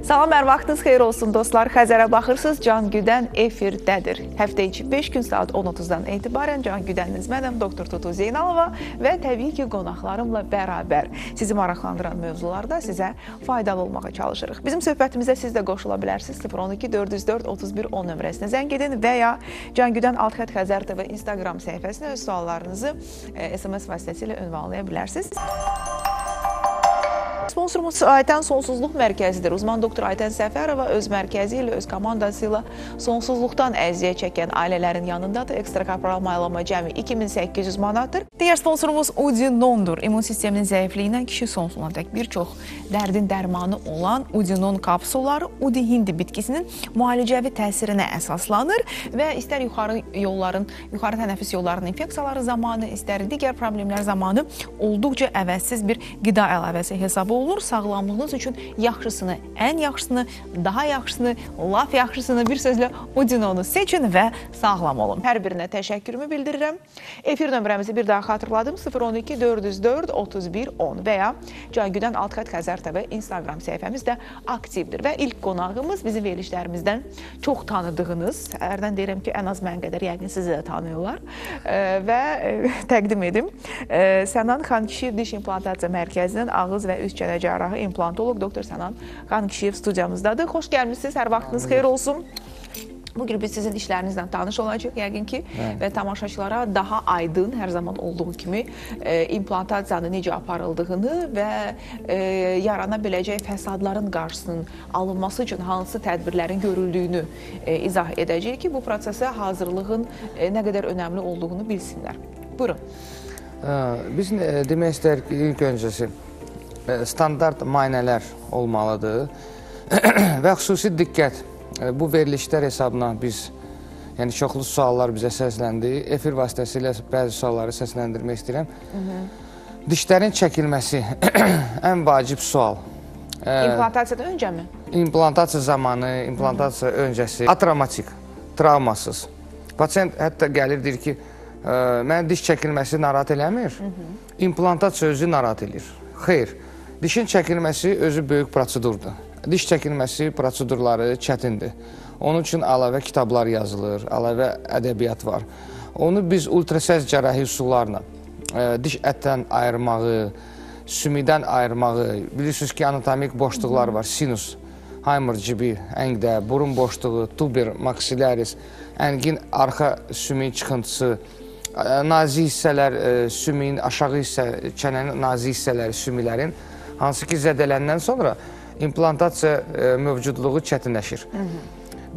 Salam, hər vaxtınız xeyir olsun dostlar. Xəzərə baxırsınız, Can Güdən efirdədir. Həftə içi 5 gün saat 10:30-dan etibarən Can Güdəniniz mənəm, Dr. Tutu Zeynalova və təbii ki, qonaqlarımla bərabər sizi maraqlandıran mövzularda sizə faydalı olmağa çalışırıq. Bizim söhbətimizə siz də qoşula bilərsiniz. 012-404-3110 nömrəsinə zəng edin və ya Can Güdən Altxət Xəzər TV Instagram səhifəsinə öz suallarınızı SMS vasitəsilə ünvanlaya bilərsiniz. Sponsorumuz Ayten Sonsuzluq mərkəzidir. Uzman doktor Ayten Səfərova öz mərkəzi ilə, öz komandası ilə sonsuzluqdan əziyyət çəkən ailələrin yanındadır. Ekstrakorporal maylama cəmi 2800 manatdır. Digər sponsorumuz Udinondur. İmmun sisteminin zəifliyindən kişi sonsuzluğuna dək bir çox dərdin dərmanı olan Udinon kapsulları Udi hindi bitkisinin müalicəvi təsirinə əsaslanır və istər yuxarı tənəffüs yollarının infeksiyaları zamanı, istər digər problemlər zamanı olduqca əvəzsiz bir qida əlavəsi hesabı olur. Sağlamlığınız üçün yaxşısını, ən yaxşısını, daha yaxşısını, laf yaxşısını, bir sözlə Udinonu seçin və sağlam olun. Hər birinə təşəkkürümü bildirirəm. Efir nömrəmizi bir daha xatırladım. 012-404-3110 və ya Can Güdən Altxət Xəzər TV Instagram səhifəmiz də aktivdir. Və ilk qonağımız bizim verilişlərimizdən çox tanıdığınız, hərdən deyirəm ki, ən az mən qədər yəqin sizi də tanıyorlar və təqdim edim. Sənan Xankişiyev Diş İmplantasiya Mərkəzinin ağız və üst çənə cərrahı implantolog Dr. Sənan Xankişiyev studiyamızdadır. Xoş gəlmişsiniz, hər vaxtınız xeyir olsun. Bugün biz sizin işlərinizdən tanış olacaq, yəqin ki, və tamaşaçılara daha aydın, hər zaman olduğu kimi implantasiyanın necə aparıldığını və yarana biləcək fəsadların qarşısının alınması üçün hansı tədbirlərin görüldüyünü izah edəcək ki, bu prosesə hazırlığın nə qədər önəmli olduğunu bilsinlər. Buyurun. Biz demək istəyir ki, ilk öncəsi standart müayinələr olmalıdır və xüsusi diqqət. Bu verilişlər hesabına biz, yəni çoxlu suallar bizə səsləndi. Efir vasitəsilə bəzi sualları səsləndirmək istəyirəm. Dişlərin çəkilməsi ən vacib sual. İmplantasiyadan öncəmi? İmplantasiya zamanı, implantasiya öncəsi. Atraumatik, travmasız. Pasiyent hətta gəlir, deyir ki, mən diş çəkilməsi narahat eləmir, implantasiya özü narahat eləyir. Xeyr, dişin çəkilməsi özü böyük prosedurdur. Diş çəkilməsi prosedurları çətindir. Onun üçün əlavə kitablar yazılır, əlavə ədəbiyyat var. Onu biz ultrasəs cərrahi üsullarla, diş ətdən ayırmağı, sümidən ayırmağı, bilirsiniz ki, anatomik boşluqlar var, sinus, Haymer cibi, əngdə, burun boşluğu, tuber, maksilaris, əngin arxa sümin çıxıntısı, nazik hissələr, sümin, aşağı hissə, çənənin nazik hissələri, sümilərin, hansı ki, zədələndən sonra implantasiya mövcudluğu çətinləşir.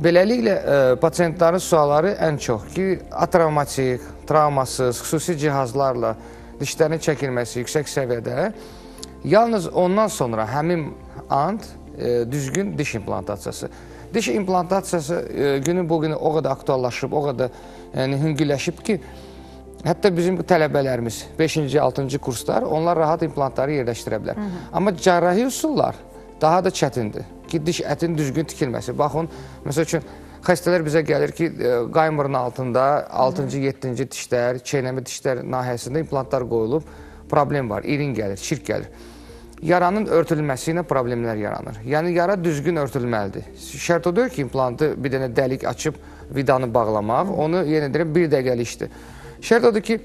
Beləliklə, pasiyentlərin sualları ən çox ki, atravmatik, travmasız, xüsusi cihazlarla dişlərin çəkilməsi yüksək səviyyədə, yalnız ondan sonra həmin an düzgün diş implantasiyası. Diş implantasiyası günü-bugünü o qədər aktuallaşıb, o qədər hüngüləşib ki, hətta bizim tələbələrimiz 5-ci, 6-cı kurslar, onlar rahat implantları yerləşdirə bilər. Amma cərrahi üsullar daha da çətindir ki, diş ətin düzgün tikilməsi. Baxın, məsəl üçün, xəstələr bizə gəlir ki, qaymerın altında 6-cı, 7-ci dişlər, çeynəmə dişlər nahiyəsində implantlar qoyulub, problem var, irin gəlir, çirk gəlir. Yaranın örtülməsi ilə problemlər yaranır. Yəni, yara düzgün örtülməlidir. Şərt odur ki, implantı bir dənə dəlik açıb vidanı bağlamaq, onu yenə deyirəm, bir dəqiqəli işdir. Şərt odur ki,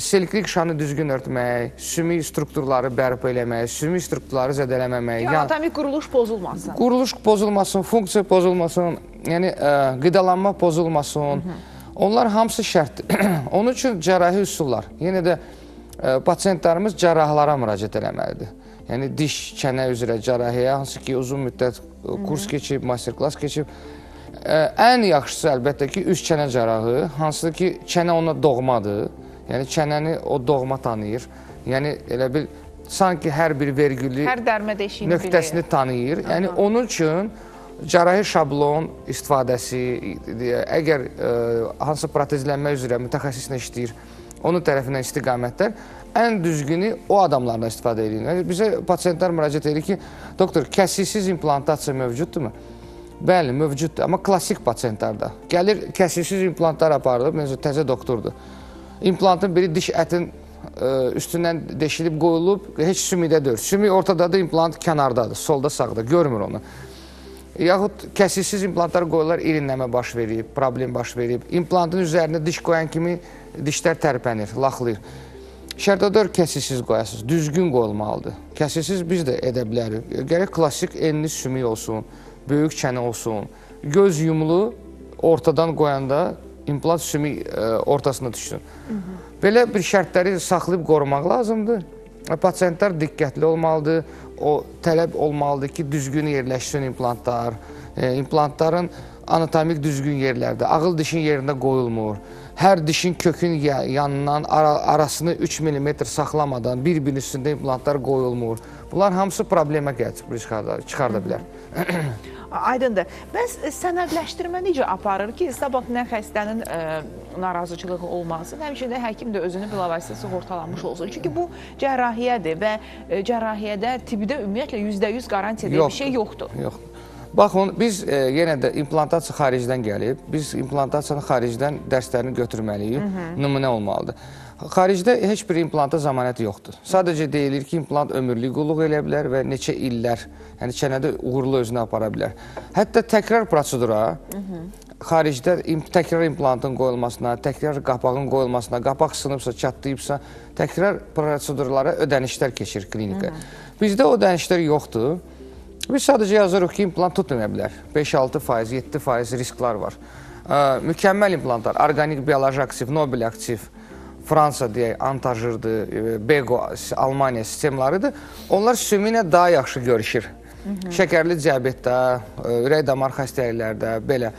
siliklik şanı düzgün örtmək, sümi strukturları bərpa eləmək, sümi strukturları zədələməmək. Anatomik quruluş pozulmasın. Quruluş pozulmasın, funksiya pozulmasın, yəni qidalanma pozulmasın. Onlar hamısı şərtdir. Onun üçün cərrahi üsullar. Yenə də pasiyentlərimiz cərrahlara müraciət eləməlidir. Yəni diş, çənə üzrə cərrahiyə, hansı ki, uzun müddət kurs keçib, masterclass keçib. Ən yaxşısı əlbəttə ki, üst çənə cərrahı, hansı ki, çənə ona doğmadır. Yəni, çənəni o doğma tanıyır. Yəni, elə bil, sanki hər bir vergülü nöqtəsini tanıyır. Yəni, onun üçün cərrahi şablon istifadəsi, əgər hansı protezlənmə üzrə mütəxəssislə işləyir, onun tərəfindən istiqamətlər, ən düzgünü o adamlarla istifadə edin. Bizə pasiyentlər müraciət edir ki, doktor, kəsiksiz implantasiya mövcuddurmu? Bəli, mövcuddur, amma klasik pasiyentlərdə. Gəlir, kəsiksiz implantlar aparılıb, təzə doktordur. İmplantın biri diş ətin üstündən deşilib, qoyulub, heç sümidə deyil. Sümik ortadadır, implant kənardadır, solda, sağda, görmür onu. Yaxud kəsiksiz implantlar qoyurlar, irinləmə baş verib, problem baş verib. İmplantın üzərinə diş qoyan kimi dişlər tərpənir, laxlayır. Şərtdədir kəsiksiz qoyasınız, düzgün qoyulmalıdır. Kəsiksiz biz də edə bilərik. Gərək klasik enli sümük olsun, böyük çənə olsun. Göz yumulu ortadan qoyanda implant sümük ortasına düşsün. Belə bir şərtləri saxlayıb qorumaq lazımdır. Pasientlər diqqətli olmalıdır, o tələb olmalıdır ki, düzgün yerləşsin implantlar. İmplantların anatomik düzgün yerlərdə, ağıl dişin yerində qoyulmur. Hər dişin kökün yanından arasını 3 mm saxlamadan bir-birinin üstündə implantlar qoyulmur. Bunlar hamısı problemə çıxarda bilər. Aydındır. Bəs sənədləşdirmə necə aparır ki, sabah nə xəstənin narazıçılığı olmasın, həmçinin həkim də özünü bilavasitə sığortalanmış olsun. Çünki bu cərrahiyyədir və cərrahiyyədə tibbdə ümumiyyətlə 100% garantiya deyə bir şey yoxdur. Yoxdur. Baxın, biz yenə də implantasiya xaricdən gəlib, biz implantasiyanın xaricdən dərslərini götürməliyik, nümunə olmalıdır. Xaricdə heç bir implanta zamanəti yoxdur. Sadəcə deyilir ki, implant ömürlük qulluq eləyə bilər və neçə illər, yəni çənədə uğurlu özünü apara bilər. Hətta təkrar prosedura, xaricdə təkrar implantın qoyulmasına, təkrar qapağın qoyulmasına, qapaq sınıbsa, çatlayıbsa, təkrar prosedurlara ödənişlər keçir klinikaya. Bizdə o ödənişlər yoxdur. Biz sadəcə yazırıq ki, implant tutmaya bilər. 5-6%, 7% risklar var. Mükəmməl implantlar, Organik Bioloji Aktiv, Nobel Aktiv, Fransa deyək, Antajırdır, Bego, Almanya sistemlarıdır. Onlar sümüklə daha yaxşı görüşür. Şəkərli diabetdə, ürək damar xəstəliklərdə, belə.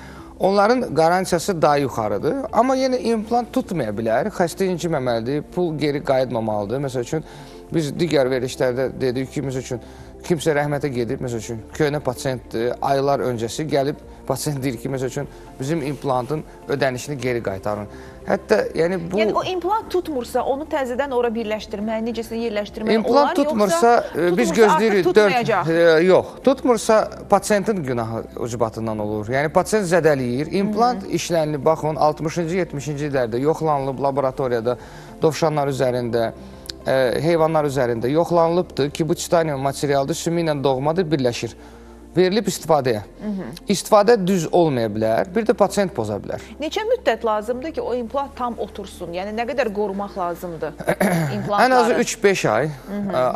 Onların qarantiyası daha yuxarıdır. Amma yenə implant tutmaya bilər. Xəstə inciməməlidir, pul geri qayıtmamalıdır. Məsəl üçün, biz digər verilişlərdə dedik ki, məsəl üçün, kimsə rəhmətə gedib, məsəl üçün, köhnə pasiyentdir, aylar öncəsi gəlib, pasiyent deyir ki, məsəl üçün, bizim implantın ödənişini geri qaytarın. Hətta, yəni bu... Yəni, o implant tutmursa, onu təzədən ora birləşdirmək, necəsini yerləşdirmək, implant tutmursa, biz gözləyirik, yox, tutmursa, pasiyentin günahı ucbatından olur. Yəni, pasiyent zədəliyir, implant işlənilib, baxın, 60-cı, 70-ci illərdə yoxlanılıb laboratoriyada, dovşanlar üzərində, heyvanlar üzərində yoxlanılıbdır ki, bu titanium materialda sümü ilə doğmadır, birləşir. Verilib istifadəyə. İstifadə düz olmaya bilər, bir də pasiyent poza bilər. Neçə müddət lazımdır ki, o implant tam otursun? Yəni, nə qədər qorumaq lazımdır implantları? Ən azı 3-5 ay.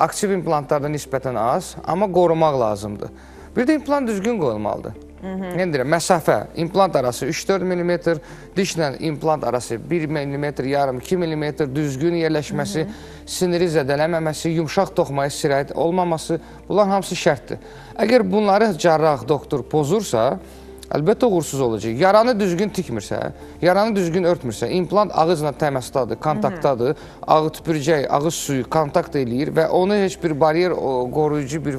Aktiv implantlardan nisbətən az, amma qorumaq lazımdır. Bir də implant düzgün qoyulmalıdır. Məsafə, implant arası 3-4 mm, dişlə implant arası 1 mm, yarım 2 mm, düzgün yerləşməsi, siniri zədələməməsi, yumşaq toxmaya sirayət olmaması, bunlar hamısı şərtdir. Əgər bunları cərrah, doktor pozursa, əlbəttə uğursuz olacaq. Yaranı düzgün tikmirsə, yaranı düzgün örtmürsə, implant ağızla təmasdadır, kontaktdadır, ağı tüpürcək, ağı suyu kontakt eləyir və onu heç bir bariyer qoruyucu bir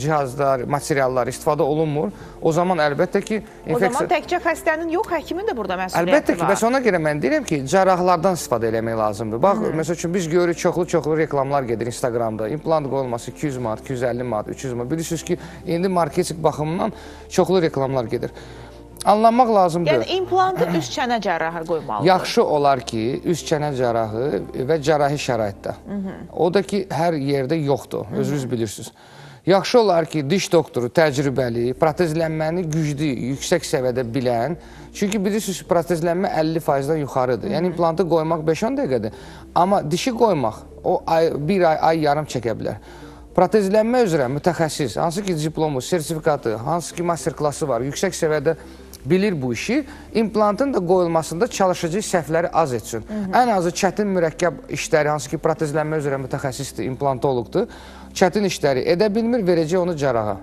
cihazlar, materiallar istifadə olunmur. O zaman əlbəttə ki... O zaman təkcə xəstənin yox, həkimin də burada məsuliyyəti var. Əlbəttə ki, bəs ona görə mən deyirəm ki, cərrahlardan istifadə eləmək lazımdır. Bax, məsəl üçün, biz görürük, çoxlu reklamlar gedir Instagramda. İmplant qoyulması 200 manat, 250 manat, 300 manat. Bilirsiniz ki, indi marketing baxımından çoxlu reklamlar gedir. Anlanmaq lazımdır. Yəni, implantı üst çənə cərrahı qoymalıdır. Yaxşı olar ki, üst çənə cərrahı və cərrahi şəraitdə. O da ki, hər yerdə yoxdur, özünüz bilirsiniz. Yaxşı olar ki, diş doktoru təcrübəli, protezlənməni güclü, yüksək səviyyədə bilən. Çünki bilirsiniz, protezlənmə 50%-dən yuxarıdır. Yəni, implantı qoymaq 5-10 dəqiqədir. Amma dişi qoymaq, o bir ay, ay yarım çəkə bilər. Protezlənmə üzrə mütəxəssis, hansı ki diplomu, sertifikatı, hansı ki masterklası var, yüksək səviyyədə bilir bu işi, implantın da qoyulmasında çalışıcı səhvləri az etsin. Ən azı çətin mürəkkəb işləri, hansı ki protezlənmə üzrə mütəxəssisdir, implantologdur, çətin işləri edə bilmir, verəcək onu cəraha.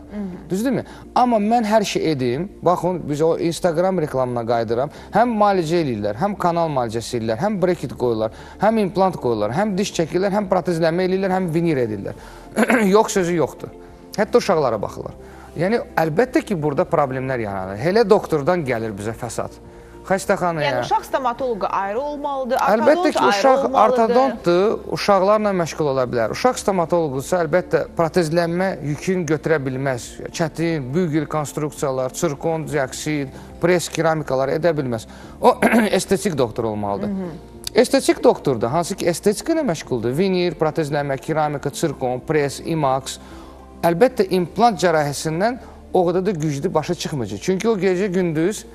Düzdürmü? Amma mən hər şey edim, baxın, biz o Instagram reklamına qayıdıram, həm malicə eləyirlər, həm kanal malicəsi eləyirlər, həm brekit qoyurlar, həm implant qoyurlar, həm diş çəkirlər, həm protezlənmə eləyirlər, həm vinir edirlər. Yox sözü yoxdur. Hətta uşaqlara baxırlar. Yəni, əlbəttə ki, burada problemlər yaranır. Elə doktordan gəlir bizə fəsad. Xəstəxanaya... Yəni, uşaq stomatoloqa ayrı olmalıdır, ortodont ayrı olmalıdır. Əlbəttə ki, uşaq ortodontdur, uşaqlarla məşğul ola bilər. Uşaq stomatoloqdursa, əlbəttə, protezlənmə yükün götürə bilməz. Çətin, bügül konstruksiyalar, çırkon, dioksid, pres, keramikalar edə bilməz. O, estetik doktor olmalıdır. Estetik doktordur, hansı ki estetik ilə məşğuldur. Vinir, protezlənmə, keramika, çırkon, pres, imaks. Əlbəttə, implant cərahəsindən o kadar da güclü başa çıxmayacak. Çünkü o gece gündüz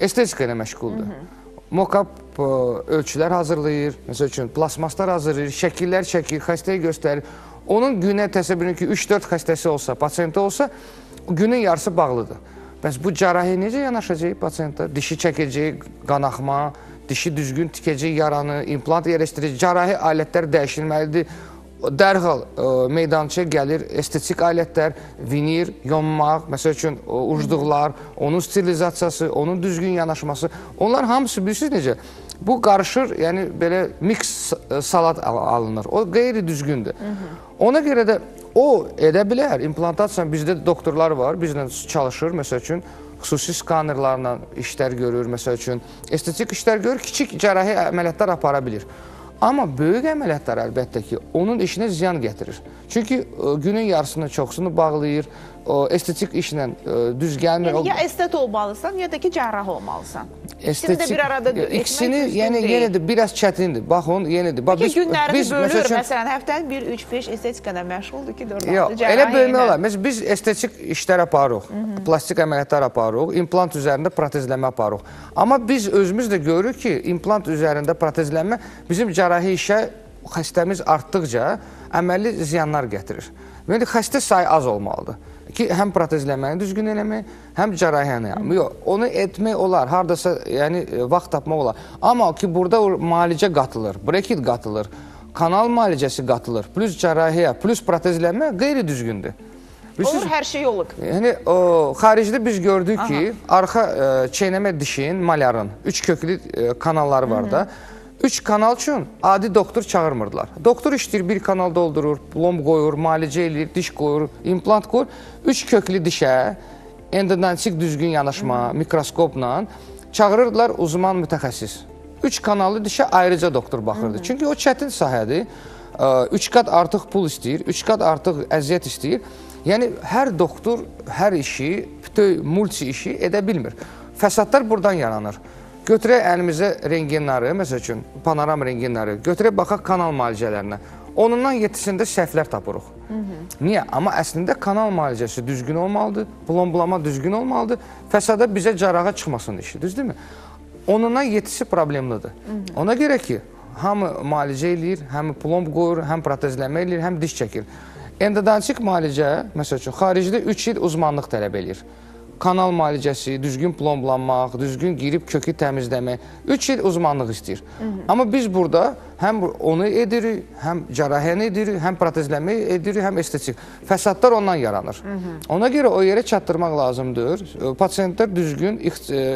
estetika ile məşğuldur. Mokap ölçüler hazırlayır, mesela üçün plasmaslar hazırlayır, şekiller çekir, xəstəyi göstərir. Onun günə təsəvvür edin ki, 3-4 xəstəsi olsa, pasiyentə olsa, günün yarısı bağlıdır. Bəs bu cərahiyyə necə yanaşacaq pasiyentə? Dişi çəkəcək, qanaxma, dişi düzgün tikəcək yaranı, implant yerləşdirəcək, cərahiyyə alətlər dəyişilməlidir. Dərhal meydançıya gəlir estetik alətlər, vinir, yonmaq, məsəl üçün ucluqlar, onun sterilizasiyası, onun düzgün yanaşması. Onlar hamısı bilirsiniz necə? Bu qarışır, yəni belə mix salat alınır. O qeyri-düzgündür. Ona görə də o edə bilər. İmplantasiyanın bizdə doktorlar var, bizlə çalışır, məsəl üçün xüsusi skanerlarla işlər görür, məsəl üçün estetik işlər görür, kiçik cərrahi əməliyyatlar apara bilir. Amma böyük əməliyyatlar əlbəttə ki, onun işinə ziyan gətirir. Çünki günün yarısını çoxsunu bağlayır, estetik işlə düz gəlmir. Yəni, ya estet olmalısan, ya da ki, cərrah olmalısan. İkisini də bir arada etmək üstün deyil. İkisini yenə də biraz çətindir. Bax, onu yenə də. Peki, günlərini bölür, məsələn, həftənin 1-3-5 estetiklə məşğuldur ki, yox, elə bölmək olar. Məsələn, biz estetik işlər aparıq, plastik əməliyyatlar aparıq, implant üzərində protezləmə aparıq. Amma biz özümüz də görürük ki, implant üzərində protezləmə bizim cərrahi işə xəstəmiz artdıqca əməli ziyanlar gətirir. Yəni, xəstə sayı az olmalıdır. Ki, həm protezləməni düzgün eləmək, həm cərrahiyyəni. Yox, onu etmək olar, haradasa vaxt tapmaq olar. Amma ki, burada malicə qatılır, brekit qatılır, kanal malicəsi qatılır, plus cərrahiyyə, plus protezləmə qeyri-düzgündür. Olur, hər şey olur. Yəni, xaricdə biz gördük ki, arxa çeynəmə dişin, malyarın, 3 köklü kanalları var da. 3 kanal üçün adi doktor çağırmırdılar. Doktor işləyir, bir kanal doldurur, plomb qoyur, malicə eləyir, diş qoyur, implant qoyur. 3 köklü dişə, endodontik düzgün yanaşma, mikroskopla çağırırdılar uzman mütəxəssis. 3 kanallı dişə ayrıca doktor baxırdı. Çünki o çətin sahədir. 3 qat artıq pul istəyir, 3 qat artıq əziyyət istəyir. Yəni, hər doktor hər işi, bütün multi işi edə bilmir. Fəsadlar buradan yaranır. Götürək əlimizə rengenləri, məsəl üçün, panoram rengenləri, götürək baxaq kanal malicələrinə. Onundan yetisində səhvlər tapırıq. Niyə? Amma əslində kanal malicəsi düzgün olmalıdır, plomblama düzgün olmalıdır, fəsada bizə caraha çıxmasın işi, düz deyilmi? Onundan yetisi problemlidir. Ona görə ki, hamı malicə eləyir, həm plomb qoyur, həm protezləmə eləyir, həm diş çəkir. Endodontik malicə, məsəl üçün, xaricdə 3 il uzmanlıq tələb eləyir. Kanal malicəsi, düzgün plomblanmaq, düzgün girib kökü təmizləmək, 3 il uzmanlıq istəyir. Amma biz burada həm onu edirik, həm cərrahiyyəni edirik, həm protezləmək edirik, həm estetik. Fəsadlar ondan yaranır. Ona görə o yerə çatdırmaq lazımdır. Pasiyentlər düzgün,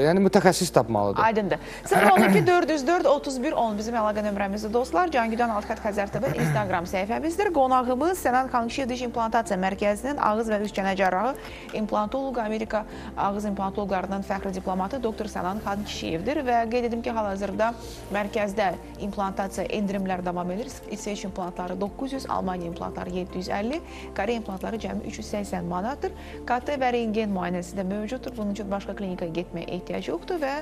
yəni mütəxəssis tapmalıdır. Aydındır. 012-404-3110 bizim əlaqə nömrəmizdir dostlar. Can Güdən Altxat Xəzərtəbə Instagram səhifəmizdir. Qonağımız Sənan Xankişiyev Diş İmplantasiya Mərkəzinin ağız və üst çənə cərrahı implantolog Amerika ağız implantologlarının fəxri diplomatı Dr. Sənan Xankişiyevdir və qeyd edim ki, hal-hazırda mərkəzdə implantasiya endirimlər davam edir. İsveç implantları 900, Almanya implantları 750, Koreya implantları cəmi 380 manatdır. KT və rengen müayinəsi də mövcuddur. Bunun üçün başqa klinikaya getməyə ehtiyac yoxdur və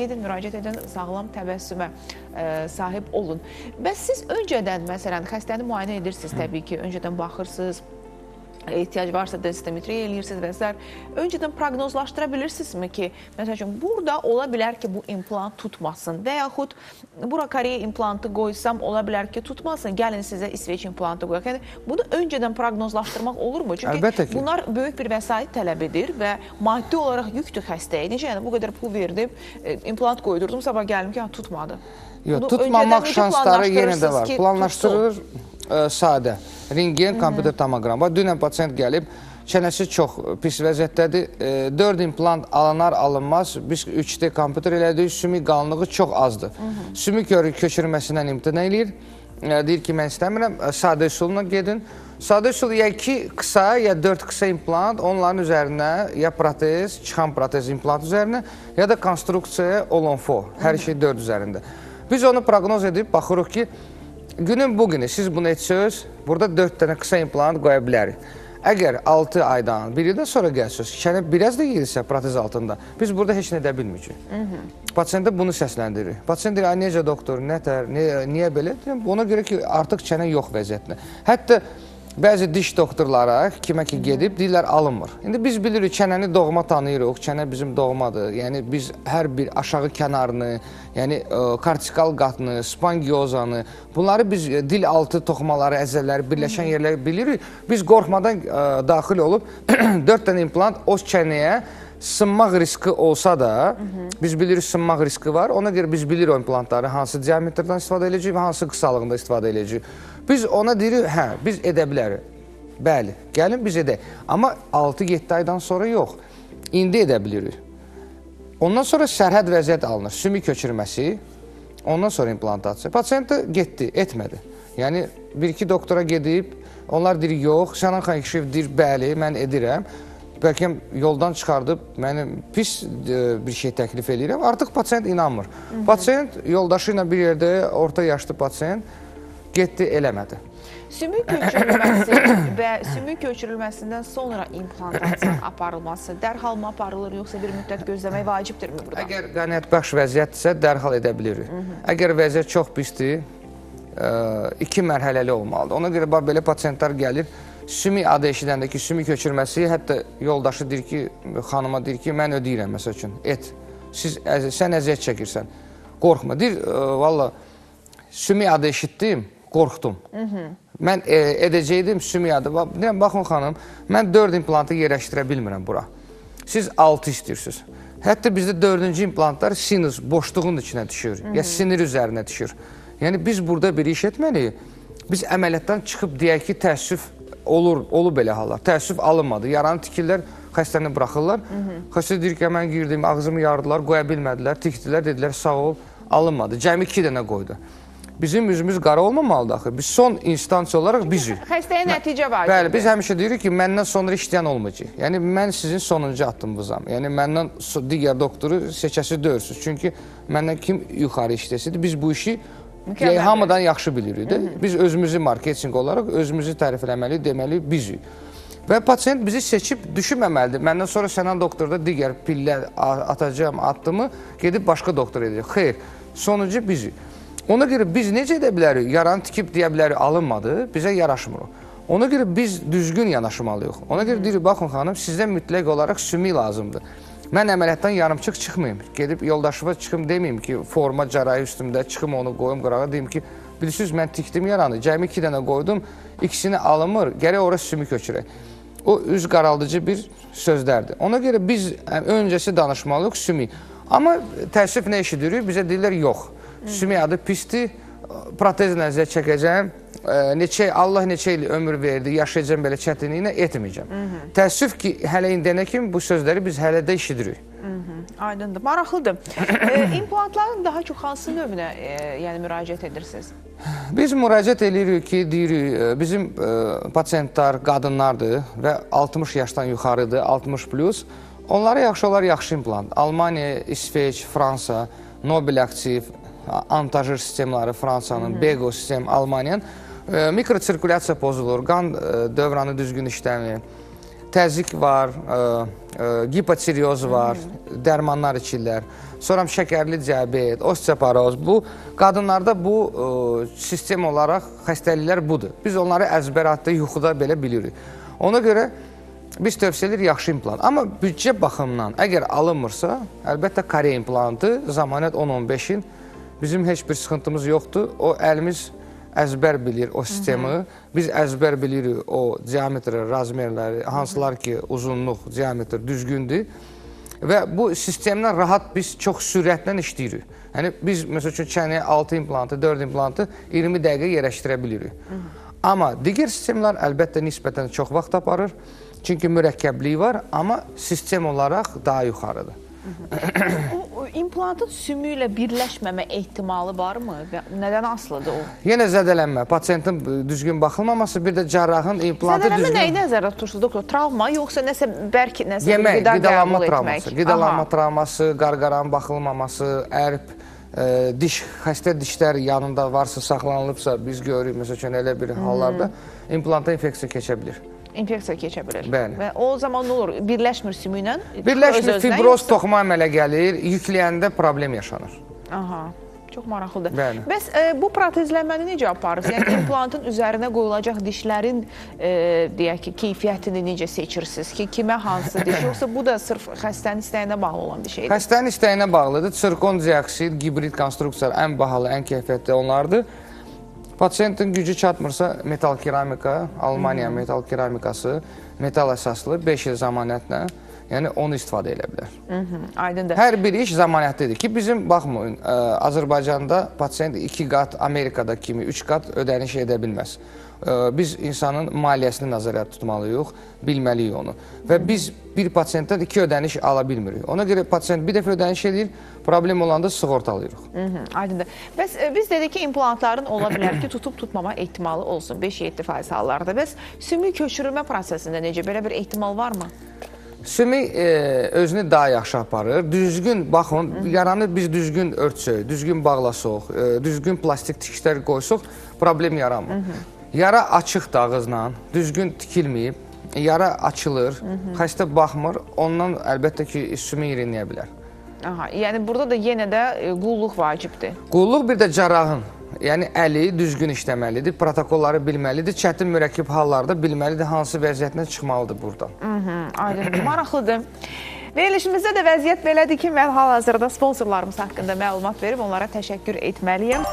gedin müraciət edən sağlam təbəssümə sahib olun. Bəs siz öncədən, məsələn, xəstəni müayinə edirsiniz təbii ki, öncədən baxırsınız, ehtiyac varsa densitometriya eləyirsiniz və s. Öncədən proqnozlaşdıra bilirsinizmi ki, məsəl üçün, burada ola bilər ki, bu implant tutmasın və yaxud bura Koreya implantı qoysam ola bilər ki, tutmasın, gəlin sizə İsveç implantı qoyaq. Yəni, bunu öncədən proqnozlaşdırmaq olurmu? Çünki bunlar böyük bir vəsait tələb edir və maddi olaraq yükdür xəstəyə. Necə, yəni, bu qədər pul verdim, implant qoydurdum, sabah gəldim ki, tutmadı. Yox, tutmamaq şansları yenə də var. Planlaşdırılır sadə. Rengen, kompüter tomoqrafı. Dünən pasiyent gəlib, çənəsi çox pis vəziyyətdədir. 4 implant alınar, alınmaz. Biz 3D kompüter elədik, sümük qalınlığı çox azdır. Sümük köçürməsindən imtina eləyir. Deyir ki, mən istəmirəm, sadə üsuluna gedin. Sadə üsul ya 2 qısa, ya 4 qısa implant onların üzərinə, ya protez, çıxan protez implant üzərinə, ya da konstruksiya olonfo, hər şey 4 üzərində. Biz onu proqnoz edib, baxırıq ki, günün bugünü siz bunu etsiniz, burada 4 dənə qısa implant qoya bilərik. Əgər 6 aydan, 1 ildən sonra gəlsiniz, çənə biraz da yerisə protez altında, biz burada heç nə edə bilməyəcək. Pasiyentə bunu səsləndirir. Pasiyent deyir, necə doktor, nətər, niyə belə? Ona görə ki, artıq çənə yox vəziyyətində. Hətta Bəzi diş doktorlara kimə ki gedib, deyirlər alınmır. İndi biz bilirik, çənəni doğma tanıyırıq, çənə bizim doğmadır. Yəni biz hər bir aşağı kənarını, yəni kortikal qatını, spangiozanı, bunları biz dil altı toxumaları, əzələləri, birləşən yerləri bilirik. Biz qorxmadan daxil olub 4 dənə implant o çənəyə sınmaq riski olsa da, biz bilirik sınmaq riski var. Ona görə biz bilirik o implantları, hansı diametrdən istifadə edəcəyik və hansı qısalığında istifadə edəcəyik. Biz ona deyirik, hə, biz edə bilərik. Bəli, gəlin biz edək. Amma 6-7 aydan sonra yox, indi edə bilirik. Ondan sonra sərhəd vəziyyət alınır, sümük köçürməsi, ondan sonra implantasiya. Pasiyent də getdi, etmədi. Yəni, bir-iki doktora gedib, onlar deyir, yox, Sənan Xankişiyev deyir, bəli, mən edirəm. Bəlkə yoldan çıxardıb, mənim pis bir şey təklif edirəm, artıq pasiyent inanmır. Pasiyent yoldaşı ilə bir yerdə, orta yaşlı pasiyent getdi, eləmədi. Sümük köçürülməsindən sonra implantasiyanın aparılması dərhal mı aparılır, yoxsa bir müddət gözləmək vacibdirmi burada? Əgər qənaətbəxş vəziyyətdirsə, dərhal edə bilirik. Əgər vəziyyət çox pisdir, 2 mərhələli olmalıdır. Ona görə belə pasiyentlər gəlir, sümük adı eşidəndə ki, sümük köçürməsi, hətta yoldaşı deyir ki, xanıma deyir ki, mən ödəyirəm, məsəl üçün, et, sən əziyyət çəkirsən, qorxma. Deyir, valla, sümük adı eşitdim, qorxdum, mən edəcəkdim sümük adı. Deyirəm, baxın xanım, mən 4 implantı yerləşdirə bilmirəm bura, siz 6 istəyirsiniz. Hətta bizdə 4-cü implantlar sinus, boşluğun içinə düşür, ya sinir üzərinə düşür. Yəni, biz burada bir iş etməliyik, biz əməliyyatdan çıxıb deyək ki, təəssüf, olub elə hallar, təəssüf alınmadı, yaranı tikirlər, xəstəni bıraxırlar, xəstə deyir ki, mən girdim, ağzımı yardılar, qoya bilmədilər, tikdilər, dedilər, sağ ol, alınmadı, cəmi 2 dənə qoydu. Bizim üzümüz qara olmamalıdır axı, biz son instansiya olaraq bizik. Xəstəyə nəticə var. Bəli, biz həmişə deyirik ki, məndən sonra işləyən olmayacaq, yəni mən sizin sonuncu addımınızam, yəni məndən digər doktoru seçəsi döyürsünüz, çünki məndən kim yuxarı işləsidir, biz bu işi hamıdan yaxşı bilirik. Biz özümüzü marketing olaraq, özümüzü tərifləməliyik, deməliyik, bizik. Və pasiyent bizi seçib düşünməməlidir. Məndən sonra Sənan doktorda digər pillə atacağım addımı gedib başqa doktor edəcək. Xeyr, sonucu bizik. Ona görə biz necə edə bilərik? Yaranı tikib deyə bilərik, alınmadı, bizə yaraşmır o. Ona görə biz düzgün yanaşmalıyıq. Ona görə deyirik, baxın xanım, sizdə mütləq olaraq sümük lazımdır. Mən əməliyyatdan yarımçıq çıxmayayım, gedib yoldaşıma çıxım deməyim ki, forma carayı üstümdə, çıxım onu qoyum qırağa, deyim ki, bilirsiniz, mən tikdim yaranı, cəmi 2 dənə qoydum, ikisini alınmır, gərək oraya sümük köçürək. O, üz qaraldıcı bir sözlərdir. Ona görə biz öncəsi danışmalıyıq sümük. Amma təəssüf nə eşidirik, bizə deyirlər, yox, sümük adı pisdir, protezlə əziyyət çəkəcəm, Allah neçə il ömür verdi, yaşayacam belə çətinliyinə, etməyəcəm. Təəssüf ki, hələ indiyənə kimi bu sözləri biz hələ də işidirik. Aydındır, maraqlıdır. İmplantların daha çox hansı növünə müraciət edirsiniz? Biz müraciət edirik ki, deyirik, bizim pasiyentlər qadınlardır və 60 yaşdan yuxarıdır, 60+. Onlara yaxşı olar yaxşı implant. Almaniya, İsveç, Fransa, Nobel Aktiv, antajır sistemləri Fransanın, Bego sistem Almaniyanın. Mikrosirkulyasiya pozulur, qan dövranı düzgün işləmir, təzyiq var, hipotireoz var, dərmanlar içirlər, sonra şəkərli diabet, osteoporoz. Bu, qadınlarda bu sistem olaraq xəstəliklər budur. Biz onları əzbəratda, yuxuda belə bilirik. Ona görə biz tövsiyə edirik yaxşı implant. Amma büdcə baxımdan, əgər alınmırsa, əlbəttə kare implantı, zamanət 10-15-in, bizim heç bir sıxıntımız yoxdur, o əlimiz əzbər bilir o sistemi, biz əzbər bilirik o diametri, razmerləri, hansılar ki, uzunluq, diametr düzgündür və bu sistemdən rahat biz çox sürətlə işləyirik. Yəni, biz, məsəl üçün, çənəyə 6 implantı, 4 implantı 20 dəqiqə yerləşdirə bilirik. Amma digər sistemlər əlbəttə nisbətən çox vaxt aparır, çünki mürəkkəbliyi var, amma sistem olaraq daha yuxarıdır. İmplantın sümüyü ilə birləşməmə ehtimalı varmı? Nədən asılıdır o? Yenə zədələnmə, pasiyentin düzgün baxılmaması, bir də cərrahın implantı düzgün... Zədələnmə nəyi nəzərə tutursunuz, doktor? Travma, yoxsa nəsə bərk, nəsə qidalanma travması, qidalanma travması, qarqaranın baxılmaması, ərb, diş, xəstə dişlər yanında varsa, saxlanılıbsa, biz görürük, məsələn, elə bir hallarda implanta infeksiya keçə bilir. İnfeksiya keçə bilir. Və o zaman nə olur? Birləşmir sümü ilə? Birləşmir, fibroz toxuma əmələ gəlir, yükləyəndə problem yaşanır. Çox maraqlıdır. Bəli. Bəs bu protezləməni necə aparırsınız? Yəni implantın üzərinə qoyulacaq dişlərin deyək ki, keyfiyyətini necə seçirsiniz ki, kimə hansı diş? Yoxsa bu da sırf xəstənin istəyinə bağlı olan bir şeydir? Xəstənin istəyinə bağlıdır. Sirkon dioksid, hibrid konstruksiyalar ən bahalı, ən keyfiyyətli onlardır. Pasiyentin gücü çatmırsa metal keramika, Almanya metal keramikası, metal əsaslı 5 il zamanətlə, yəni onu istifadə elə bilər. Aydındır. Hər bir iş zamanətlidir ki, bizim, baxmayın, Azərbaycanda pasiyent 2 qat, Amerikada kimi 3 qat ödəniş edə bilməz. Biz insanın maliyyəsini nəzərdə tutmalıyıq, bilməliyik onu. Və biz bir pasiyentdən 2 ödəniş ala bilmirik. Ona görə pasiyent bir dəfə ödəniş edir, problem olanda sığortalıyıq. Aydındır. Bəs biz dedik ki, implantların ola bilər ki, tutub tutmama ehtimalı olsun 5-7% hallarda. Bəs sümük köçürülmə prosesində necə? Belə bir ehtimal varmı? Sümük özünü daha yaxşı aparır. Düzgün, baxın, yaranır biz düzgün örtsək, düzgün bağlasaq, düzgün plastik tikişlər qoysaq, problem yaranmır. Yara açıq dağızla, düzgün tikilməyib, yara açılır, xəstə baxmır, ondan əlbəttə ki, sümük irinləyə bilər. Yəni burada da yenə də qulluq vacibdir. Qulluq bir də cərrahın. Yəni, əli düzgün işləməlidir, protokolları bilməlidir, çətin mürəkkib hallarda bilməlidir, hansı vəziyyətinə çıxmalıdır buradan. Aydındır, maraqlıdır. Verilişimizdə də vəziyyət belədir ki, mən hal-hazırda sponsorlarımız haqqında məlumat verib, onlara təşəkkür etməliyəm.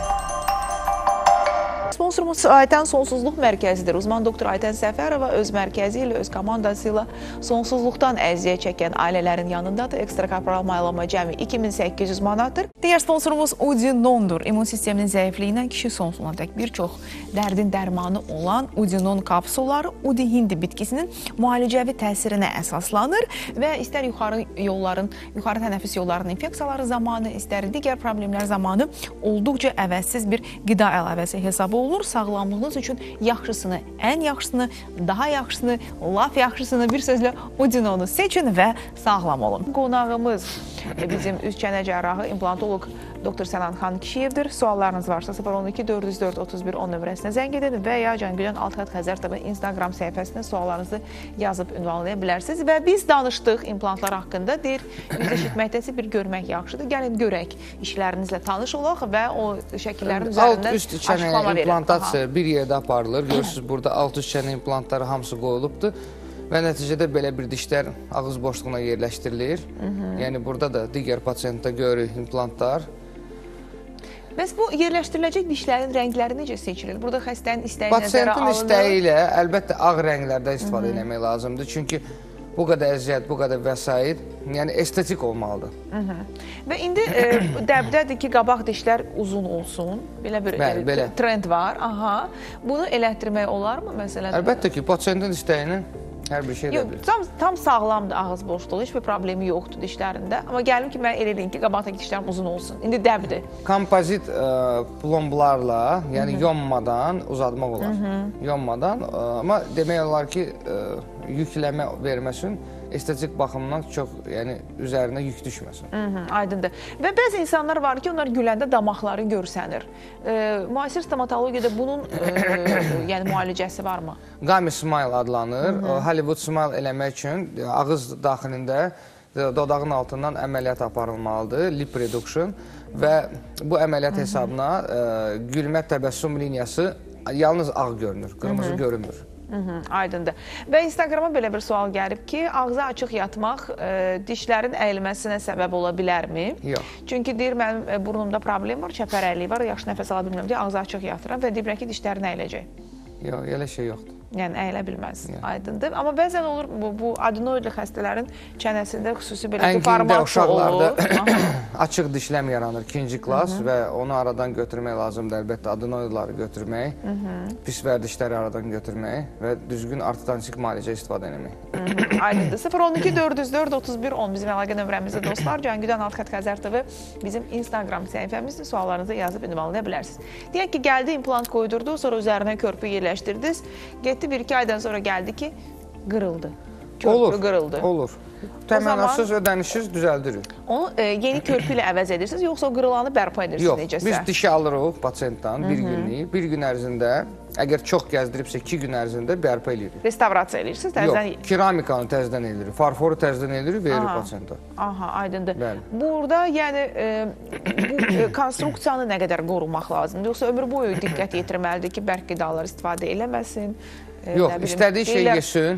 Sponsorumuz Ayten Sonsuzluq Mərkəzidir. Uzman doktor Ayten Səfərova öz mərkəzi ilə, öz komandası ilə sonsuzluqdan əziyyət çəkən ailələrin yanındadır. Ekstrakorporal maylama cəmi 2800 manatdır. Digər sponsorumuz Udinondur. İmmun sisteminin zəifliyindən kişi sonsuzluğuna dək bir çox dərdin dərmanı olan Udinon kapsulları Udihindi bitkisinin müalicəvi təsirinə əsaslanır və istər yuxarı tənəffüs yollarının infeksiyaları zamanı, istər digər problemlər zamanı olduqca əvəzsiz bir qida əlavəsi hesabı olur. Sağlamlığınız üçün yaxşısını, ən yaxşısını, daha yaxşısını, laf yaxşısını, bir sözlə Udinonu seçin və sağlam olun. Qonağımız bizim üz çənə cərrahı implantolog Dr. Sənan Xankişiyevdir. Suallarınız varsa 012-404-31-10 nömrəsinə zəng edin və ya Can Güdən _ Instagram səhifəsində suallarınızı yazıb ünvanlaya bilərsiniz. Və biz danışdıq implantlar haqqında. Deyir, yüz eşitməkdəsi bir görmək yaxşıdır. Gəlin görək, işlərinizlə tanış olaq və o şəkillərin üzərində açıqlama verin. İmplantasiya bir yerdə aparılır. Görürsünüz, burada alt-üst çənə implantları hamısı qoyulubdur və nəticədə belə bir dişlər ağız boşluğuna yerləşdirilir. Yəni, burada da digər pasiyentdə görürük implantlar. Bəs bu yerləşdiriləcək dişlərin rəngləri necə seçilir? Burada xəstənin istəyi nəzərə alınır? Pasiyentin istəyi ilə əlbəttə ağ rənglərdən istifadə etmək lazımdır. Çünki bu qədər əziyyət, bu qədər vəsait, yəni estetik olmalıdır. Və indi dəbdədir ki, qabaq dişlər uzun olsun, belə bir trend var. Bunu elətdirmək olarmı məsələdə? Əlbəttə ki, pasiyentin istəyini hər bir şey edə bilir. Tam sağlamdır ağız boşluğu, heç bir problemi yoxdur dişlərində. Amma gəlim ki, mən eləyim ki, qabaqdakı dişlərim uzun olsun. İndi dəbdir. Kompozit plomblarla, yəni yonmadan uzatmaq olar. Yonmadan, amma demək olar ki, yükləmə verməsin, estetik baxımdan çox, yəni, üzərinə yük düşməsin. Aydındır. Və bəzi insanlar var ki, onlar güləndə damaqları görsənir. Müasir stomatologiyada bunun, yəni, müalicəsi varmı? Gummy smile adlanır. Hollywood smile eləmək üçün ağız daxilində dodağın altından əməliyyat aparılmalıdır, lip reduction və bu əməliyyat hesabına gülmə təbəssüm liniyası yalnız ağ görünür, qırmızı görünmür. Aydındır. Və Instagrama belə bir sual gəlib ki, ağza açıq yatmaq dişlərin əyilməsinə səbəb ola bilərmi? Yox. Çünki deyir, mənim burnumda problem var, çəpərəliyi var, yaxşı nəfəs ala bilmirəm deyə ağza açıq yatıram və deyirəm ki, dişlərin əyiləcək. Yox, elə şey yoxdur. Yəni, əyilə bilməz. Aydındır. Amma bəzən olur, bu adenoidli xəstələrin çənəsində xüsusi belə ki, parmaklı olur. Əngində uşaqlarda açıq dişləm yaranır, ikinci klas və onu aradan götürmək lazımdır, əlbəttə adenoidları götürmək, pis vərdişləri aradan götürmək və düzgün ortodontik müalicə istifadə etmək. Aydındır. 012-404-31-10 bizim əlaqə nömrəmizdə dostlar. Can Güdən _ bizim Instagram səhifəmizdir. Suallarınızı yazıb ünvanlaya bilərsiniz. Deyək ki, gəldi, implant qoydurdu, sonra üzərinə körpü yerləşdirdiniz. 1-2 aydan sonra gəldi ki, qırıldı. Köprü qırıldı. Olur. Təminasız ödənişsiz düzəldirik. Onu yeni körpü ilə əvəz edirsiniz, yoxsa o qırılanı bərpa edirsiniz necəsə? Yox, biz dişi alırıq pasientdən bir günlük, bir gün ərzində, əgər çox gəzdiribsə 2 gün ərzində bərpa edirik. Restavrasiya edirsiniz, təzdən? Yox, keramikanı təzdən edirik, farforu təzdən edirik, veririk pasientə. Aha, aydındır. Burada yəni bu konstruksiyanı nə qədər qorumaq lazımdır? Yoxsa ömür boyu diqqət yetirməlidir ki, bərk qidalar istifadə eləməsin? Yox, istədiyi şey yesin,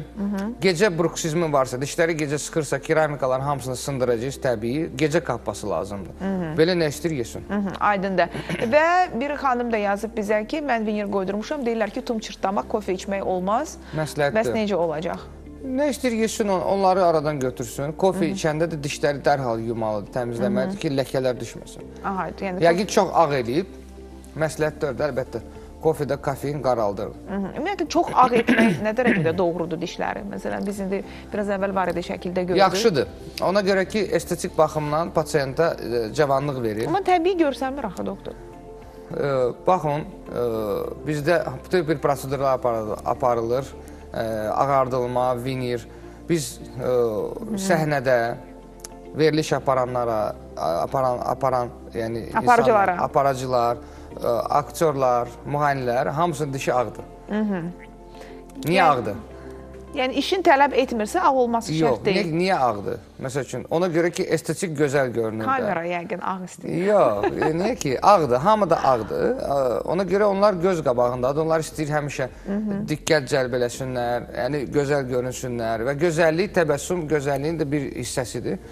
gecə bruksizmi varsa, dişləri gecə sıxırsa, keramikaların hamısını sındıracaq, təbii, gecə qalxması lazımdır. Belə nə istəyir yesin. Aydındır. Və bir xanım da yazıb bizə ki, mən vinyer qoydurmuşam, deyirlər ki, tum çırtlamaq, kofe içmək olmaz. Məsləhətdir. Bəs necə olacaq? Nə istəyir yesin, onları aradan götürsün. Kofe içəndə də dişləri dərhal yumalıdır, təmizləməlidir ki, ləkələr düşməsin. Yəqin çox ağ eləyib, məsləhətdir, əlbəttə. Kofedə kofein qaraldırır. Ümumiyyətlə, çox ağ etmək nə dərəcədə doğrudur dişləri? Məsələn, biz indi biraz əvvəl var idi şəkildə gördük. Yaxşıdır. Ona görə ki, estetik baxımdan pasiyentə cavanlıq verir. Amma təbii görsənmir axı, doktor. Baxın, bizdə bütün bir prosedurlar aparılır. Ağardılma, vinir. Biz səhnədə veriliş aparanlara, aparıcılar, aktorlar, müğənnilər, hamısının dişi ağdır. Niyə ağdır? Yəni, işin tələb etmirsə, ağ olması şərt deyil. Yox, niyə ağdır? Məsəl üçün, ona görə ki, estetik gözəl görünür. Kamera yəqin ağ istəyir. Yox, niyə ki, ağdır, hamı da ağdır. Ona görə onlar göz qabağındadır, onlar istəyir həmişə diqqət cəlb eləsinlər, yəni gözəl görünsünlər və gözəllik, təbəssüm gözəlliyin də bir hissəsidir.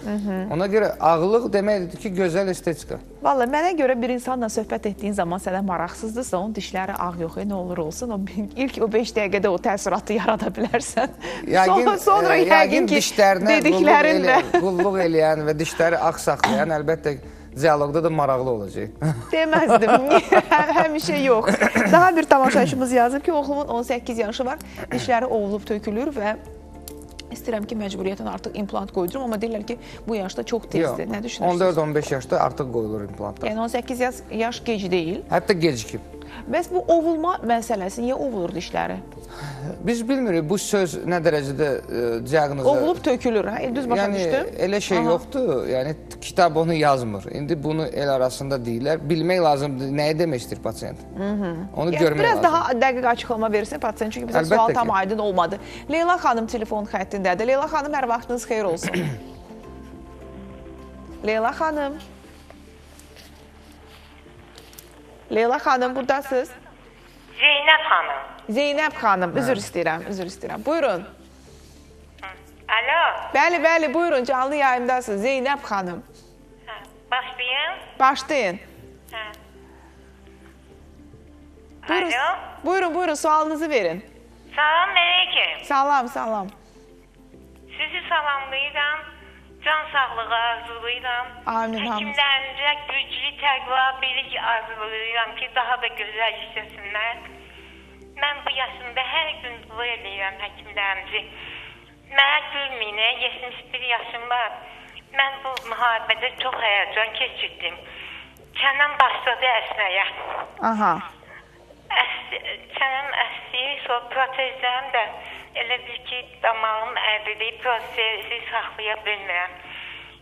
Ona görə ağlıq deməkdir ki, gözəl estetika. Valla, mənə görə bir insanla söhbət etdiyin zaman sənə maraqsızdırsa, onun dişləri ağ yox, nə olur olsun, ilk o 5 dəqiqədə o təsiratı yarada bilərsən. Sonra yəqin ki, dediklərinlə. Qulluq eləyən və dişləri ağ saxlayan, əlbəttə, diyaloqda da maraqlı olacaq. Deməzdim, həmişə yox. Daha bir tamaşaçımız yazıb ki, oğlumun 18 yaşı var, dişləri ovulub tökülür və istəyirəm ki, məcburiyyətən artıq implant qoydurum, amma deyirlər ki, bu yaşda çox tezdir. Nə düşünürsünüz? 14-15 yaşda artıq qoyulur implantlar. Yəni, 18 yaş gec deyil. Hətta gecikib. Bəs bu ovulma məsələsi, niyə ovulur dişləri? Biz bilmirik, bu söz nə dərəcədə diaqnoza... Ovulub tökülür, hə? Düz başa düşdüm. Yəni, elə şey yoxdur, yəni, kitab onu yazmır. İndi bunu el arasında deyirlər. Bilmək lazımdır, nəyə demək istəyir pasiyent? Onu görmək lazımdır. Biraz daha dəqiq açıqlama verirsən pasiyent, çünki bizə sual tam aydın olmadı. Leyla xanım telefon xəttindədir. Leyla xanım, hər vaxtınız xeyir olsun. Leyla xanım. Leyla xanım, buradasınız? Zeynəb xanım. Zeynəb xanım, üzr istəyirəm. Buyurun. Alo. Bəli, bəli, buyurun, canlı yayımdasınız. Zeynəb xanım. Başlayın. Başlayın. Alo. Buyurun, buyurun, sualınızı verin. Salam, mələkim. Salam, salam. Sizi salamlayıram. Can sağlığı arzulayıram. Həkimlərinizə güclü təqva, bilik arzulayıram ki, daha da gözəl işləsinlər. Mən bu yaşımda hər gün dua eləyirəm həkimlərimizi. Mənə gülməyinə 71 yaşım var. Mən bu müharibədə çox həyəcan keçirdim. Çənəm başladı əsməyə. Çənəm əsliyi, sonra protezlərim də elə bir ki, damağım əvriliyi, protezi saxlaya bilmirəm.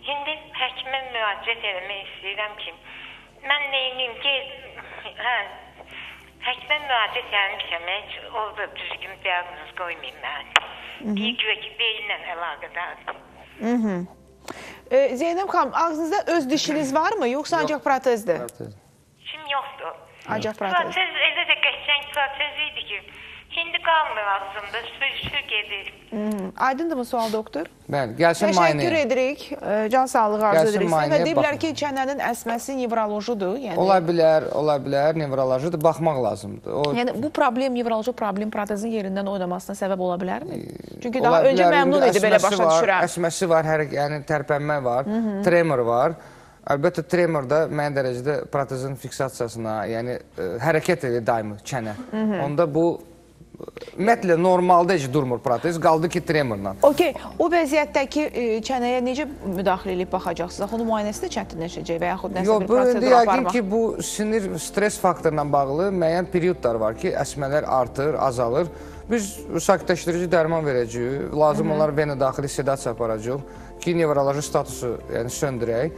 İndi həkimə müraciət eləmək istəyirəm ki, mən neyiniyim ki, həkimə müraciət eləmişəm, heç orada düzgün diaqnoz qoymayayım mən. Bir görə ki, beyinlə əlaqədardır. Zeynəb xanım, ağzınızda öz dişiniz varmı, yoxsa ancaq protezdir? Kim yoxdur. Ancaq protez. Protez elə də qəşəng protez idi ki, indi qalmır ağzımda, sürüşür gedir. Aydındır mı sual, doktor? Bəli, gəlsin maynəyə. Təşəkkür edirik, can sağlığı arzu edirik. Və deyiblər ki, çənənin əsməsi nevrolojidir. Ola bilər, ola bilər, nevrolojidir, baxmaq lazımdır. Yəni, bu problem, nevroloji problem protezin yerindən oynamasına səbəb ola bilərmi? Çünki daha öncə məmnun idi, belə başa düşürəm. Əsməsi var, tərpənmə var, tremor var. Əlbəttə, tremorda müəyyən dərəcədə protezin fiksasiyasına, yəni hərəkət edir daimi çənə. Onda bu, ümumiyyətlə, normalda heç durmur protez, qaldı ki, tremorla. Okey, o vəziyyətdəki çənəyə necə müdaxilə edib baxacaqsınız? Onun müayənəsi də çətinləşəcək və yaxud nəsə bir prosedur aparmaq? Yox, bu, yəqin ki, bu sinir stres faktorla bağlı müəyyən periodlar var ki, əsmələr artır, azalır. Biz sakitləşdirici dərman verəcəyik, lazım onlar vena daxili sedasiya aparacaq, ki nevroloji statusu söndürək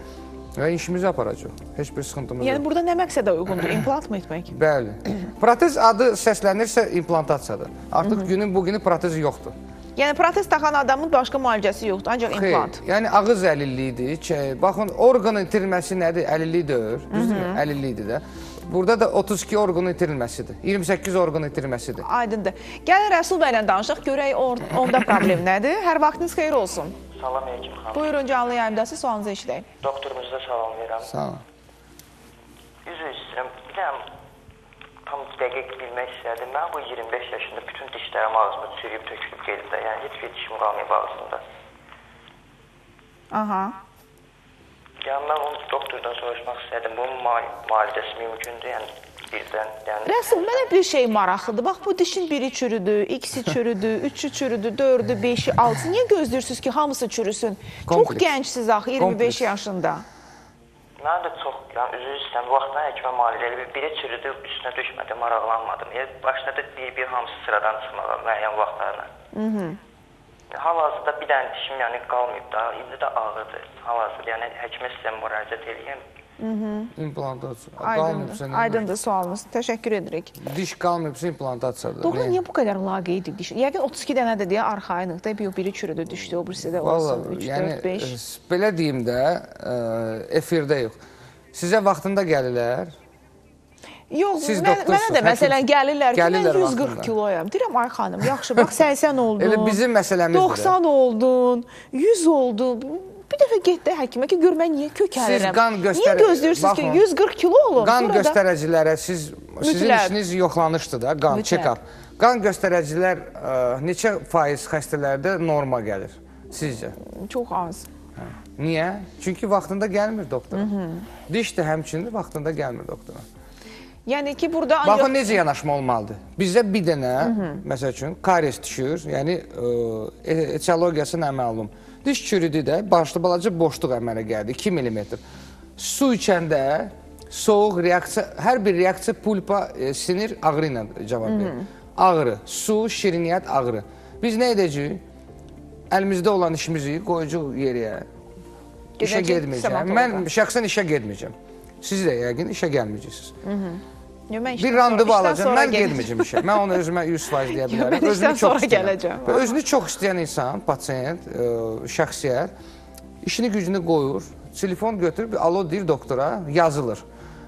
və işimizi aparacaq. Heç bir sıxıntımız yox. Yəni burada nə məqsədə uyğundur? İmplant mı etmək? Bəli. Protez adı səslənirsə implantasiyadır. Artıq günün bugünü protezi yoxdur. Yəni protez taxan adamın başqa müalicəsi yoxdur, ancaq implant. Yəni ağız əlilliyidir. Baxın, orqanın itirilməsi nədir? Əlilliyidir, düzdür mü? Əlilliyidir də. Burada da 32 orqanın itirilməsidir, 28 orqanın itirilməsidir. Aydındır. Gəlin Rəsul bəylə danışaq, görək onda problem nədir? Hər vaxtınız xeyir olsun. Salam, Eykim xanım. Buyurun, canlı yayımda siz sualınızı işləyin. Doktorumuzu da salam verirəm. Salam. Üzr istəyirəm, bir dəyəm tam dəqiq bilmək istəyirdim. Mən bu 25 yaşında bütün dişlərim ağzımda çürüyüb, tökülüb gelib də, yəni heç bir dişim qalmayıb ağzımda. Aha. Yəni, mən onu doktordan soruşmaq istəyirdim, bunun müalicəsi mümkündür, yəni birdən, yəni... Rəsul, mənə bir şey maraqlıdır, bax, bu dişin biri çürüdü, ikisi çürüdü, üçü çürüdü, dördü, beşi, altısı, niyə gözləyirsiniz ki, hamısı çürüsün? Çox gəncsiniz axı, 25 yaşında. Mən də çox, yəni, üzr istəyirəm, bu vaxtdan həkimə müalicəli, biri çürüdü, üstünə düşmədi, maraqlanmadım, başladı bir-bir hamısı sıradan çıxmağa, müəyyən vaxtlarla. Hal-hazırda bir dənə dişim qalmayıb da, indi də ağırdır. Hal-hazırda, yəni həkimə sizə müraciət edəyəm. İmplantasiya. Aydındır sualınız. Təşəkkür edirik. Diş qalmayıbsa implantasiyadır. Doğru, niyə bu qədər laqeyd diş? Yəqin 32 dənədir deyə arxayınlıqda, biri çürüdü, düşdü, o birisi də olsun, 3, 4, 5. Belə deyim də, efirdə yox. Sizə vaxtında gəlirlər. Yox, mənə də məsələn gəlirlər ki, mən 140 kiloyam. Deyirəm, ay xanım, yaxşı, bax, 80 oldun, 90 oldun, 100 oldun. Bir dəfə get də həkimə ki, gör, mən niyə kökəlirəm? Niyə gözləyirsiniz ki, 140 kilo olun? Qan göstəricilərə sizin işiniz yoxlanışdır da, qan, check-up. Qan göstəricilər neçə faiz xəstələrdə norma gəlir sizcə? Çox az. Niyə? Çünki vaxtında gəlmir doktora. Diş də həmçindir, vaxtında gəlmir doktora. Baxın, necə yanaşma olmalıdır? Bizdə bir dənə, məsəl üçün, karies düşür, yəni etiologiyası nə məlum? Diş çürüdü də, başlı balaca boşluq əmələ gəldi, 2 mm. Su içəndə soğuq reaksiya, hər bir reaksiya pulpa, sinir ağrı ilə cavab verir. Ağrı, su, şiriniyyət, ağrı. Biz nə edəcəyik? Əlimizdə olan işimizi qoyacaq yeriyə. İşə gedməyəcəm. Mən şəxsən işə gedməyəcəm. Siz də yəqin işə gəlməyəcəksiniz. Bir randevu alacam, mən gedməyəcəm işə. Mən onu özümə 100% deyə bilərəm. Mən işdən sonra gələcəm. Özünü çox istəyən insan, pasiyent, şəxsiyyət, işini gücünü qoyur, telefon götürüb, alo deyir doktora, yazılır.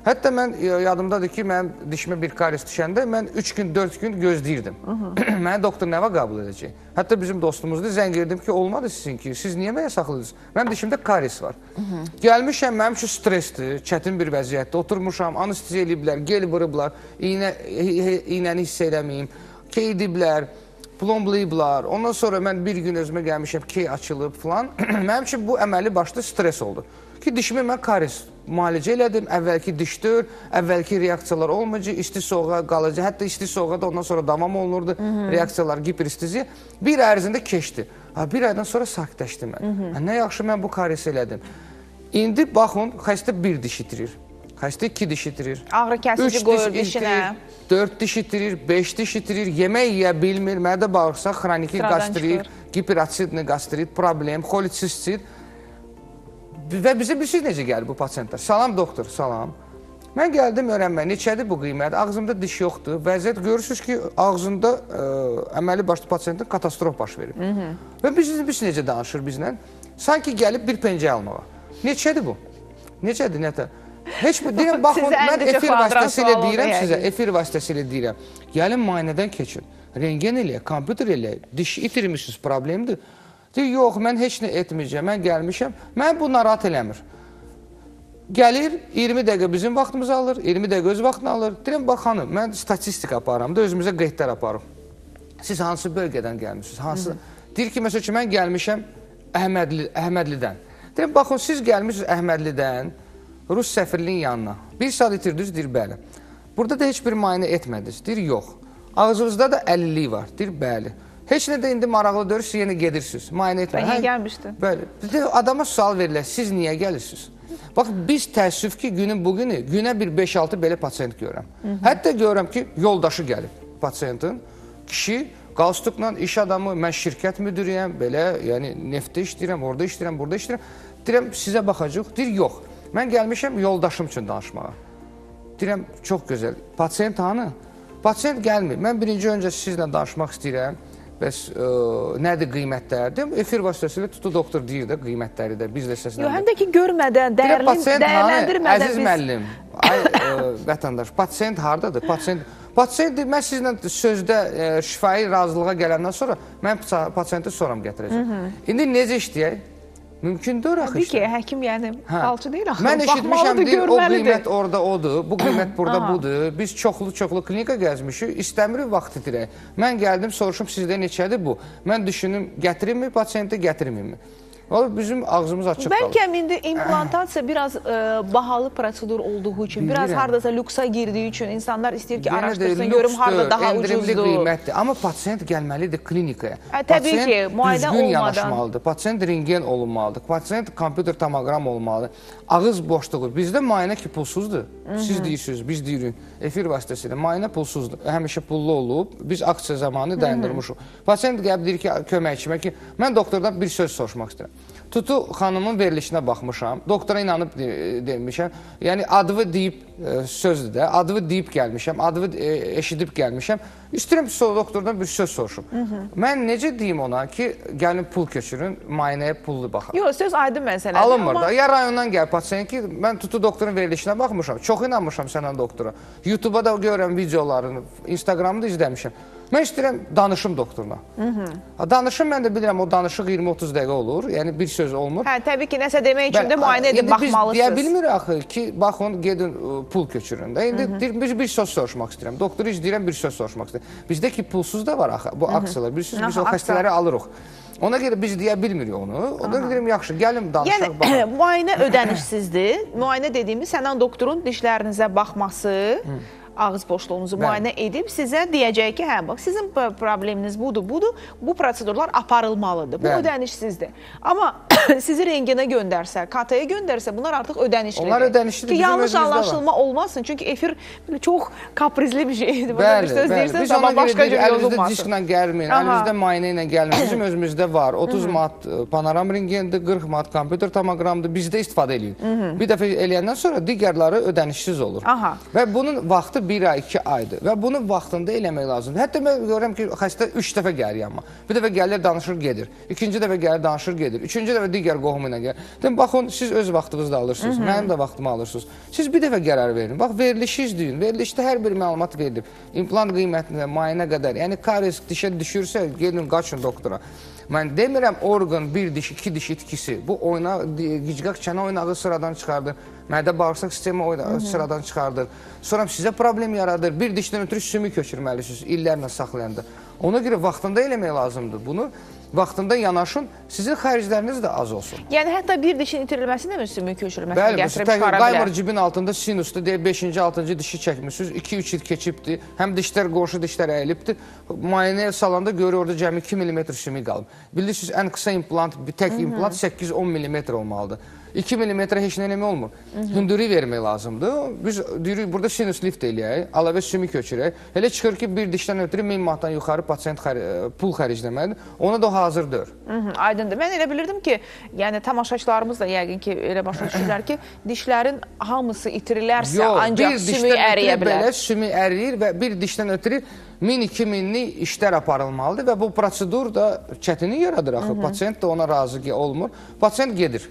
Hətta mən yadımdadır ki, mən dişimə bir karies düşəndə mən 3 gün, 4 gün gözləyirdim. Mənə doktor nə vaxt qəbul edəcək? Hətta bizim dostumuzda zəng edirdim ki, olmadı sizinki, siz niyə mənə saxladınız? Mənim dişimdə karies var. Gəlmişəm, mənim üçün stresdir, çətin bir vəziyyətdə, oturmuşam, anesteziya eləyiblər, gel vurublar, iynəni hiss eləməyim, key ediblər, plomblıyiblar, ondan sonra mən bir gün özümə gəlmişəm, key açılıb filan. Mənim üçün bu əməli başda stres oldu ki, dişimi mən karies müalicə elədim, əvvəlki dişdür, əvvəlki reaksiyalar olmayacaq, isti-soğuğa qalacaq, hətta isti-soğuğa da ondan sonra davam olunurdu, reaksiyalar, hiperistiziya. Bir ay ərzində keçdi, bir aydan sonra sakitləşdim mən. Nə yaxşı, mən bu karies elədim. İndi baxın, xəstə bir diş itirir, xəstə 2 diş itirir, 3 diş itirir, 4 diş itirir, 5 diş itirir, yemək yiyə bilmir, mədə bağırsa, xroniki qastrit, hiperatsidni qastrit, problem, xolitsistit. Və bizə bilirsiniz necə gəlir bu pasiyentlər? Salam doktor, salam. Mən gəldim öyrənmə, neçədir bu qiymət? Ağzımda diş yoxdur. Vəziyyət görürsünüz ki, ağzında əməli başlı pasiyentin katastrof baş verib. Və bilirsiniz necə danışır bizlə? Sanki gəlib bir pencəyə almağa. Neçədir bu? Neçədir, nətə? Heç bu, deyirəm, baxın, mən efir vasitəsilə deyirəm sizə, efir vasitəsilə deyirəm. Gəlin, müayinədən keçin. Rengen eləyək, kompüter eləyək, diş itirmişsiniz, problemdir. Deyir, yox, mən heç nə etməyəcəm, mən gəlmişəm, mən bu narahat eləmir. Gəlir, 20 dəqiqə bizim vaxtımızı alır, 20 dəqiqə öz vaxtını alır. Deyirəm, bax, xanım, mən statistik aparam da, özümüzə qeydlər aparım. Siz hansı bölgədən gəlmişsiniz? Deyir ki, məsəl ki, mən gəlmişəm Əhmədlidən. Deyirəm, baxın, siz gəlmişsiniz Əhmədlidən, Rus səfirliyin yanına. Bir saat itirdiniz, deyir, bəli. Burada da heç bir müayinə etmədiniz, deyir, yox. Ağzınızda da əlillik var, deyir, bəli. Heç nə də indi maraqlı dörür, siz yenə gedirsiniz, müayinə etmə. Niyə gəlmişdi? Bəli, adama sual verirlər, siz niyə gəlirsiniz? Bax, biz təəssüf ki, günün bugünü, günə bir 5-6 belə pasiyent görürəm. Hətta görürəm ki, yoldaşı gəlib pasiyentin, kişi, Qalstukla iş adamı, mən şirkət müdürüyəm, belə, yəni neftdə işləyirəm, orada işləyirəm, burada işləyirəm. Deyirəm, sizə baxacaq. Deyir, yox. Mən gəlmişəm yoldaşım üçün danışmağa. Deyirəm, çox gözəl. Pasiyent hanı? Pasiyent gəlmir. Mən birinci öncə sizlə danışmaq istəyirəm. Bəs nədir qiymətləri? Deyim, efir vasitəsilə Tutu doktor deyir də qiymətləri də, biz də səsləndir. Həm də ki, görmədən, dəyərləndirmədən biz... Əziz müəllim, vətəndaş, pasiyent hardadır? Pasiyent deyir, mən sizlə sözdə şifahi razılığa gələndən sonra mən pasiyenti soram gətirəcəm. İndi necə işləyək? Mümkündür axı işte. Tabii ki, həkim yəni falçı deyil axı. Mən eşitmişəm deyir, o qiymət orada odur, bu qiymət burada budur. Biz çoxlu klinika gəzmişik, istəmirik vaxt itirək. Mən gəldim, soruşum sizdə neçədir bu? Mən düşündüm, gətirirmi, pasiyentə gətirmirmi? Bizim ağzımız açıq qalır. Bəlkə indi implantasiya biraz bahalı prosedur olduğu üçün, biraz haradasa lüksa girdiği için insanlar istəyir ki, araştırsın, görüm harada daha ucuzdur. Amma pasiyent gəlməlidir klinikaya. Təbii ki, müayinə olmadan. Pasiyent düzgün yanaşmalıdır, pasiyent rentgen olunmalıdır, pasiyent kompüter tomoqram olmalıdır. Ağız boşluğu, bizdə müayinə ki pulsuzdur. Siz deyirsiniz, biz deyirik, efir vasitəsilə müayinə pulsuzdur. Həmişə pullu olub, biz aksiya zamanı dayandırmışıq. Pasiyent gəlb deyir ki, köməkçimə ki, mən doktordan bir söz soruşmaq istəyirəm. Tutu xanımın verilişinə baxmışam, doktora inanıb demişəm, yəni adıvı deyib sözdür də, adıvı deyib gəlmişəm, adıvı eşidib gəlmişəm. İstəyirəm doktordan bir söz soruşum. Mən necə deyim ona ki, gəlin pul köçürün, müayinəyə pullu baxam. Yox, söz aydın məsələdir. Alınmır da, ya rayondan gəl, pasiyent ki, mən Tutu doktorun verilişinə baxmışam, çox inanmışam sənin doktora. YouTube-a da görəm videolarını, Instagram'da izləmişəm. Mən istəyirəm danışım doktoruna. Danışım, mən də bilirəm, o danışıq 20-30 dəqiqə olur, yəni bir söz olmur. Hə, təbii ki, nəsə demək üçün də müayinə edib baxmalısınız. Deyə bilmirik axı ki, baxın, gedin pul köçürün də. İndi bir söz soruşmaq istəyirəm, doktoru izləyirəm, bir söz soruşmaq istəyirəm. Bizdə ki, pulsuz da var axı, bu aksiyalar, bilirsiniz, biz o xəstələri alırıq. Ona görə biz deyə bilmirik onu. Ona deyirəm, yaxşı, gəlin danışaq, baxaq. Yəni, müayinə ödənişsizdir. Müayinə dediyimiz, Sənan doktorun dişlərinizə baxması, ağız boşluğunuzu müayinə edib sizə deyəcək ki, hə, bax, sizin probleminiz budur, budur, bu prosedurlar aparılmalıdır, bu ödənişsizdir. Amma sizi rengenə göndərsə, KT-yə göndərsə, bunlar artıq ödənişlidir. Ki, yanlış anlaşılma olmasın, çünki efir çox kaprizli bir şeydir. Biz ona görə deyir, əlinizdə disklə gəlməyin, əlinizdə müayinə ilə gəlməyin, bizim özümüzdə var. 30 manat panoram rengendir, 40 manat kompüter tomoqramdır, bizdə istifadə eləyin. Bir dəfə eləyəndən sonra digərləri ödənişsiz olur. Və bunun vaxtı bir ay, iki aydır və bunu vaxtında eləmək lazımdır. Hətta mən görürəm ki, xəstə üç dəfə gəlir yanma. Bir dəfə gəlir, danışır, gedir. İkinci dəfə gəlir, danışır, gedir. Üçüncü dəfə digər qohumu ilə gəlir. Deyim, baxın, siz öz vaxtınızda alırsınız, mənim də vaxtımı alırsınız. Siz bir dəfə qərar verin. Bax, verilişi izləyin. Verilişdə hər bir məlumat verilib. İmplant qiymətinə, müayinə qədər. Yəni, karies dişə düşürsə, gelin, qaçın doktora. Mən demirəm, orqan, bir diş, iki diş itkisi. Bu, gicqaq çənə oynağı sıradan çıxardır. Mədə bağırsaq sistemi sıradan çıxardır. Sonra sizə problem yaradır. Bir dişdən ötürü sümü köçürməlisiniz, illərlə saxlayanda. Ona görə vaxtında eləmək lazımdır bunu. Vaxtında yanaşın, sizin xərcləriniz də az olsun. Yəni, hətta bir dişin itirilməsində mi sümü köçürməsini gətirib çıxara bilər? Qaymır cibin altında sinusdur deyə 5-6-cı dişi çəkmişsiniz, 2-3 il keçibdir, həm dişlər, qoşu dişlər əyilibdir. Müayinəyə salanda görür, orada cəmi 2 mm sümü qalıb. Bilirsiniz, ən qısa implant, bir tək implant 8-10 mm olmalıdır. 2 mm heç nələmi olmur. Hündürü vermək lazımdır. Biz deyirik, burada sinus lift eləyək, alavə sümü köçürək. Elə çıxır ki, bir dişdən ötürü 1000 manatdan yuxarı pasiyent pul xərcləməlidir. Ona da hazırdır. Aydındır. Mən elə bilirdim ki, yəni tamaşaçılarımız da yəqin ki, elə başa düşürlər ki, dişlərin hamısı itirilərsə ancaq sümü əriyə bilər. Yox, bir dişdən ötürü belə sümü əriyir və bir dişdən ötürü 1000-2000'lik işlər aparılmalıdır və bu prosedur da çətini yaradır axı. Pasiyent də ona razı olmur. Pasiyent gedir.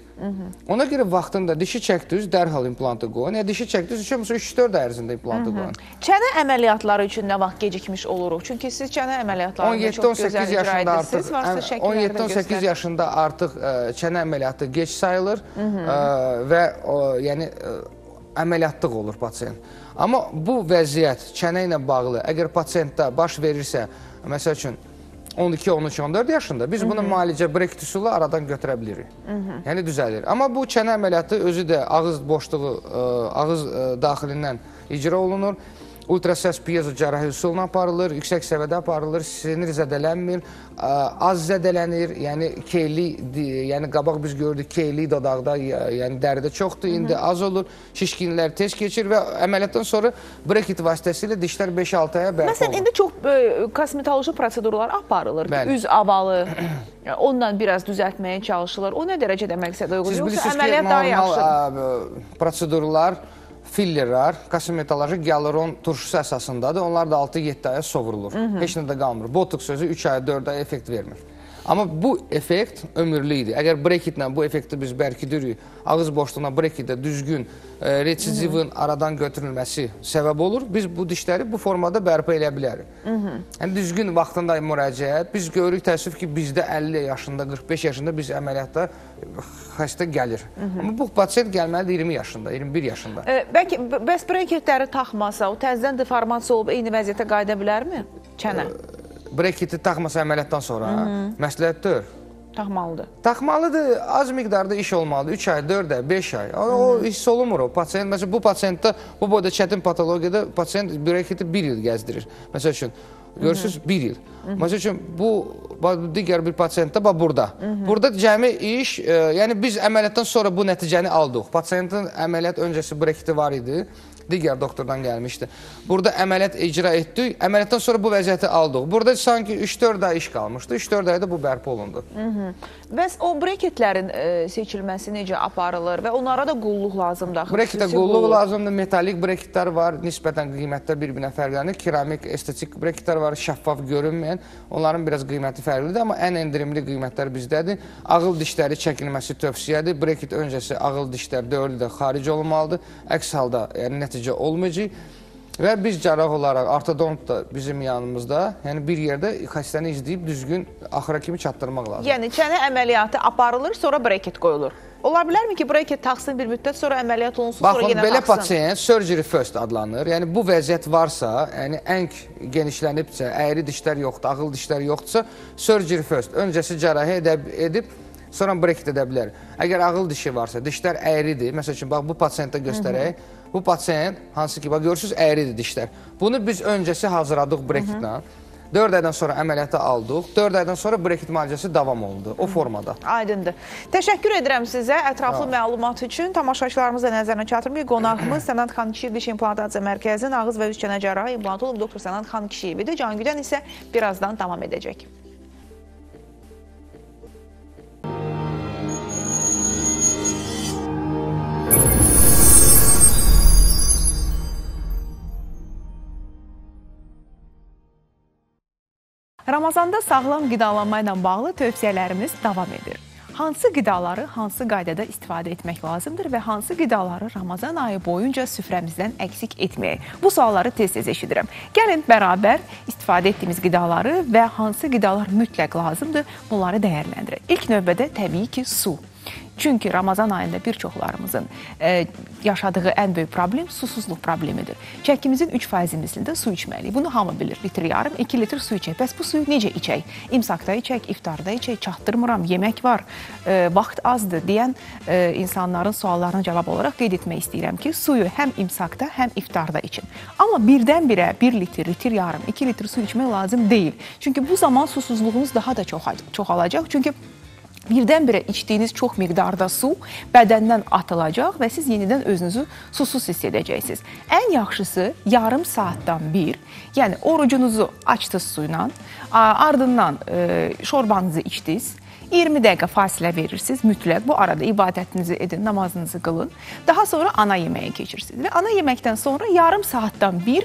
Ona görə vaxtında dişi çəkdiniz, dərhal implantı qoyun. Ya dişi çəkdiniz, 3-4 ərzində implantı qoyun. Çənə əməliyyatları üçün nə vaxt gecikmiş oluruq? Çünki siz çənə əməliyyatlarını çox gözəl icra edirsiniz. 17-18 yaşında artıq çənə əməliyyatı geç sayılır və əməliyyatlıq olur pasiyent. Amma bu vəziyyət çənə ilə bağlı, əgər pasiyentdə baş verirsə, məsəl üçün 12-13-14 yaşında, biz bunu müalicə brektisulu aradan götürə bilirik. Yəni, düzəlir. Amma bu çənə əməliyyatı özü də ağız boşluğu, ağız daxilindən icra olunur. ultrasəs piezo cərrahi üsulla aparılır, yüksək səviyyədə aparılır, sinir zədələnmir, az zədələnir, yəni keyli, yəni qabaq biz gördük keyli dodaqda, yəni dəridə çoxdur, indi az olur, şişkinlər tez keçir və əməliyyatdan sonra brekit vasitəsilə dişlər 5-6 aya bərpa olur. Məsələn, indi çox kosmetoloji prosedurlar aparılır, üz avalı, ondan biraz düzəltməyə çalışılır, o nə dərəcədə məqsədə uyğun, yoxsa əməliyyat daha yaxşıdır? Prosedurlar, fillerlar, kosmetoloji gyaluron turşusu əsasındadır. Onlar da 6-7 aya sovrulur. Heç nə də qalmır. Botoks sözü 3 aya, 4 aya effekt vermir. Amma bu effekt ömürlüydü. Əgər breketlə bu effekti biz bərkidirik, ağız boşluğuna breketdə düzgün reçizivin aradan götürülməsi səbəb olur, biz bu dişləri bu formada bərpa eləyə bilərik. Düzgün vaxtında müraciət, biz görürük təəssüf ki, bizdə 50 yaşında, 45 yaşında biz əməliyyatda xəstə gəlir. Amma bu pasiyent gəlməlidir 20 yaşında, 21 yaşında. Bəlkə, bəs breketləri taxmasa, o təzdən deformasiya olub eyni vəziyyətə qayıda bilərmi çənə? Breketi taxmasa əməliyyatdan sonra məsləhətdir. Taxmalıdır. Taxmalıdır, az miqdarda iş olmalıdır. 3 ay, 4 ay, 5 ay. O hiss olunmur o. Məsələn, bu pasiyentdə, bu boyda çətin patologiyada pasiyent breketi 1 il gəzdirir. Məsəl üçün, görürsünüz, 1 il. Məsəl üçün, bu digər bir pasiyentdə, bax burada. Burada cəmi iş, yəni biz əməliyyatdan sonra bu nəticəni aldıq. Pasiyentin əməliyyat öncəsi breketi var idi. Digər doktordan gəlmişdi. Burada əməliyyat icra etdik, əməliyyatdan sonra bu vəziyyəti aldıq. Burada sanki 3-4 ay iş qalmışdı, 3-4 ayda bu bərpa olundu. Bəs o breketlərin seçilməsi necə aparılır və onlara da qulluq lazımdır? Breketə qulluq lazımdır, metalik breketlər var, nisbətən qiymətdə bir-birinə fərqlənir, keramik, estetik breketlər var, şəffaf görünməyən, onların biraz qiyməti fərqlidir, amma ən endirimli qiymətlər bizdədir. Ağıl dişləri çəkilməsi tövsiyədir, breket öncəsi ağıl dişlər dövrdə xaric olmalıdır, əks halda nəticə olmayacaq və biz cərrah olaraq ortodont da bizim yanımızda, yəni bir yerdə xəstəni izləyib düzgün axıra kimi çatdırmaq lazım. Yəni çənə əməliyyatı aparılır, sonra breket qoyulur. Ola bilərmi ki, breket taxsın bir müddət, sonra əməliyyat olunsun, sonra yenə taxsın? Belə pasiyent surgery first adlanır. Yəni, bu vəziyyət varsa, əng genişlənibsə, əyri dişlər yoxdur, ağıl dişlər yoxdursa, surgery first. Öncəsi cərrahi edib, sonra breket edə bilər. Əgər ağıl dişi varsa, dişlər əyridir. Məsəl üçün, bax, bu pasiyentdə göstərək. Bu pasiyent, hansı ki, bax, görürsünüz, əyridir dişlər. Bunu biz öncəsi hazırladıq breketlə. 4 aydan sonra əməliyyatı aldıq. 4 aydan sonra breket müalicəsi davam oldu. O formada. Aydındır. Təşəkkür edirəm sizə ətraflı məlumat üçün. Tamaşaçılarımızla nəzərinə çatdırın ki, qonağımız Sənan Xankişiyev Diş İmplantasiya Mərkəzinin ağız və üz çənə cərrahı implantoloq doktor Sənan Xankişiyevidir. Can Güdən isə birazdan davam edəcək. Ramazanda sağlam qidalanma ilə bağlı tövsiyələrimiz davam edir. Hansı qidaları hansı qaydada istifadə etmək lazımdır və hansı qidaları Ramazan ayı boyunca süfrəmizdən əksik etməyək? Bu sualları tez-tez eşidirəm. Gəlin bərabər istifadə etdiyimiz qidaları və hansı qidalar mütləq lazımdır, bunları dəyərləndirək. İlk növbədə təbii ki, su. Çünki Ramazan ayında bir çoxlarımızın yaşadığı ən böyük problem susuzluq problemidir. Çəkimizin 3%-imizin də su içməliyik. Bunu hamı bilir. Litr yarım, 2 litr su içək. Bəs bu suyu necə içək? İmsakda içək, iftarda içək, çatdırmıram, yemək var, vaxt azdır deyən insanların suallarına cavab olaraq qeyd etmək istəyirəm ki, suyu həm imsakda, həm iftarda için. Amma birdən-birə 1 litr, litr yarım, 2 litr su içmək lazım deyil. Çünki bu zaman susuzluğumuz daha da çoxalacaq. Çünki birdən-birə içdiyiniz çox miqdarda su bədəndən atılacaq və siz yenidən özünüzü susuz hiss edəcəksiniz. Ən yaxşısı yarım saatdan bir, yəni orucunuzu açdınız suyla, ardından şorbanızı içdiniz, 20 dəqiqə fasilə verirsiniz mütləq. Bu arada ibadətinizi edin, namazınızı qılın. Daha sonra ana yeməyə keçirsiniz. Və ana yeməkdən sonra yarım saatdan bir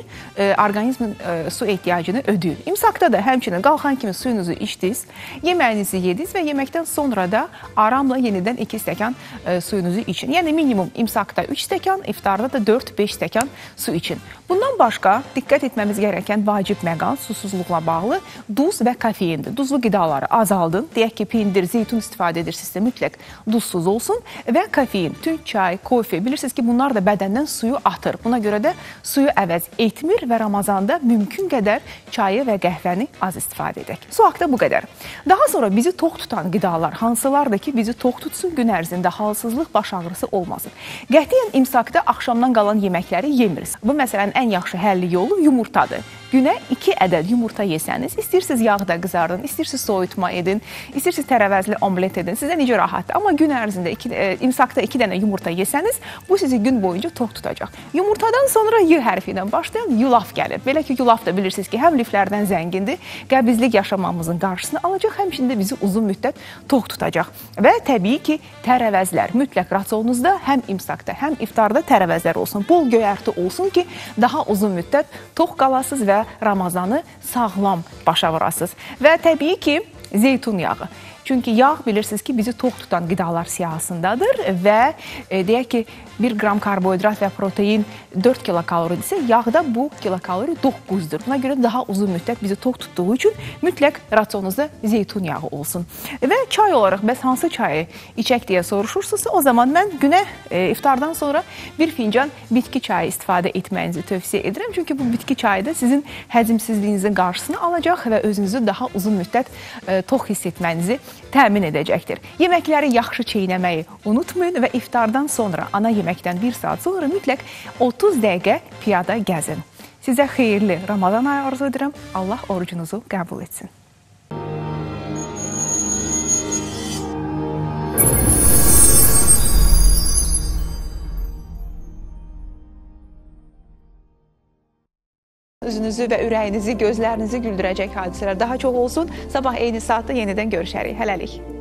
orqanizmin su ehtiyacını ödəyin. İmsakda da həmçinin qalxan kimi suyunuzu içdiniz, yeməyinizi yediniz və yeməkdən sonra da aramla yenidən 2 stəkan suyunuzu için. Yəni minimum imsakda 3 stəkan, iftarda da 4-5 stəkan su için. Bundan başqa diqqət etməmiz gərəkən vacib məqam susuzluqla bağlı duz və kofeindir. Duzlu qidaları azaldın, deyək ki, nedir? Zeytun istifadə edirsinizsə mütləq duzsuz olsun və kofein, tünd çay, kofe. Bilirsiniz ki, bunlar da bədəndən suyu atır. Buna görə də suyu əvəz etmir və Ramazanda mümkün qədər çayı və qəhvəni az istifadə edək. Su haqqında bu qədər. Daha sonra bizi tox tutan qidalar hansılardır ki, bizi tox tutsun, gün ərzində halsızlıq, baş ağrısı olmasın. Qətiyyən imsakda axşamdan qalan yeməkləri yemirsiniz. Bu məsələnin ən yaxşı həlli yolu yumurtadır. Günə 2 ədəd yumurta yesəniz, istəyirsiniz yağda qızardın, istəyirsiniz soyutma edin, istəyirsiniz tərəvəzli omlet edin, sizə necə rahatdır. Amma gün ərzində imsakda 2 dənə yumurta yesəniz, bu sizi gün boyunca tox tutacaq. Yumurtadan sonra Y hərfi ilə başlayan yulaf gəlir. Belə ki, yulaf da bilirsiniz ki, həm liflərdən zəngindir, qəbizlik yaşamamızın qarşısını alacaq, həmçində bizi uzun müddət tox tutacaq. Və təbii ki, tərəvəzlər mütləq rasionunuzda həm imsakda, həm iftarda tərəvəzlər olsun, bol göyərti olsun ki, daha uzun müddət tox qalasız və Ramazanı sağlam başa vurasız. Və təbii ki, zeytun yağı. Çünki yağ bilirsiniz ki, bizi tox tutan qidalar siyahısındadır və deyək ki, 1 qram karbohidrat və protein 4 kilokalori isə yağda bu kilokalori 9-dur. Buna görə daha uzun müddət bizi tox tutduğu üçün mütləq rasionunuzda zeytun yağı olsun. Və çay olaraq, bəs hansı çayı içək deyə soruşursunuzsa, o zaman mən günə iftardan sonra 1 fincan bitki çayı istifadə etməyinizi tövsiyə edirəm. Çünki bu bitki çayı da sizin həzimsizliyinizin qarşısını alacaq və özünüzü daha uzun müddət tox hiss etməyinizi təmin edəcəkdir. Yeməkləri yaxşı çeynəməyi unutmayın və iftardan sonra, ana yeməkdən 1 saat sonra mütləq 30 dəqiqə piyada gəzin. Sizə xeyirli Ramazan ayı arzu edirəm. Allah orucunuzu qəbul etsin. Üzünüzü və ürəyinizi, gözlərinizi güldürəcək hadisələr daha çox olsun. Sabah eyni saatda yenidən görüşərik. Hələlik.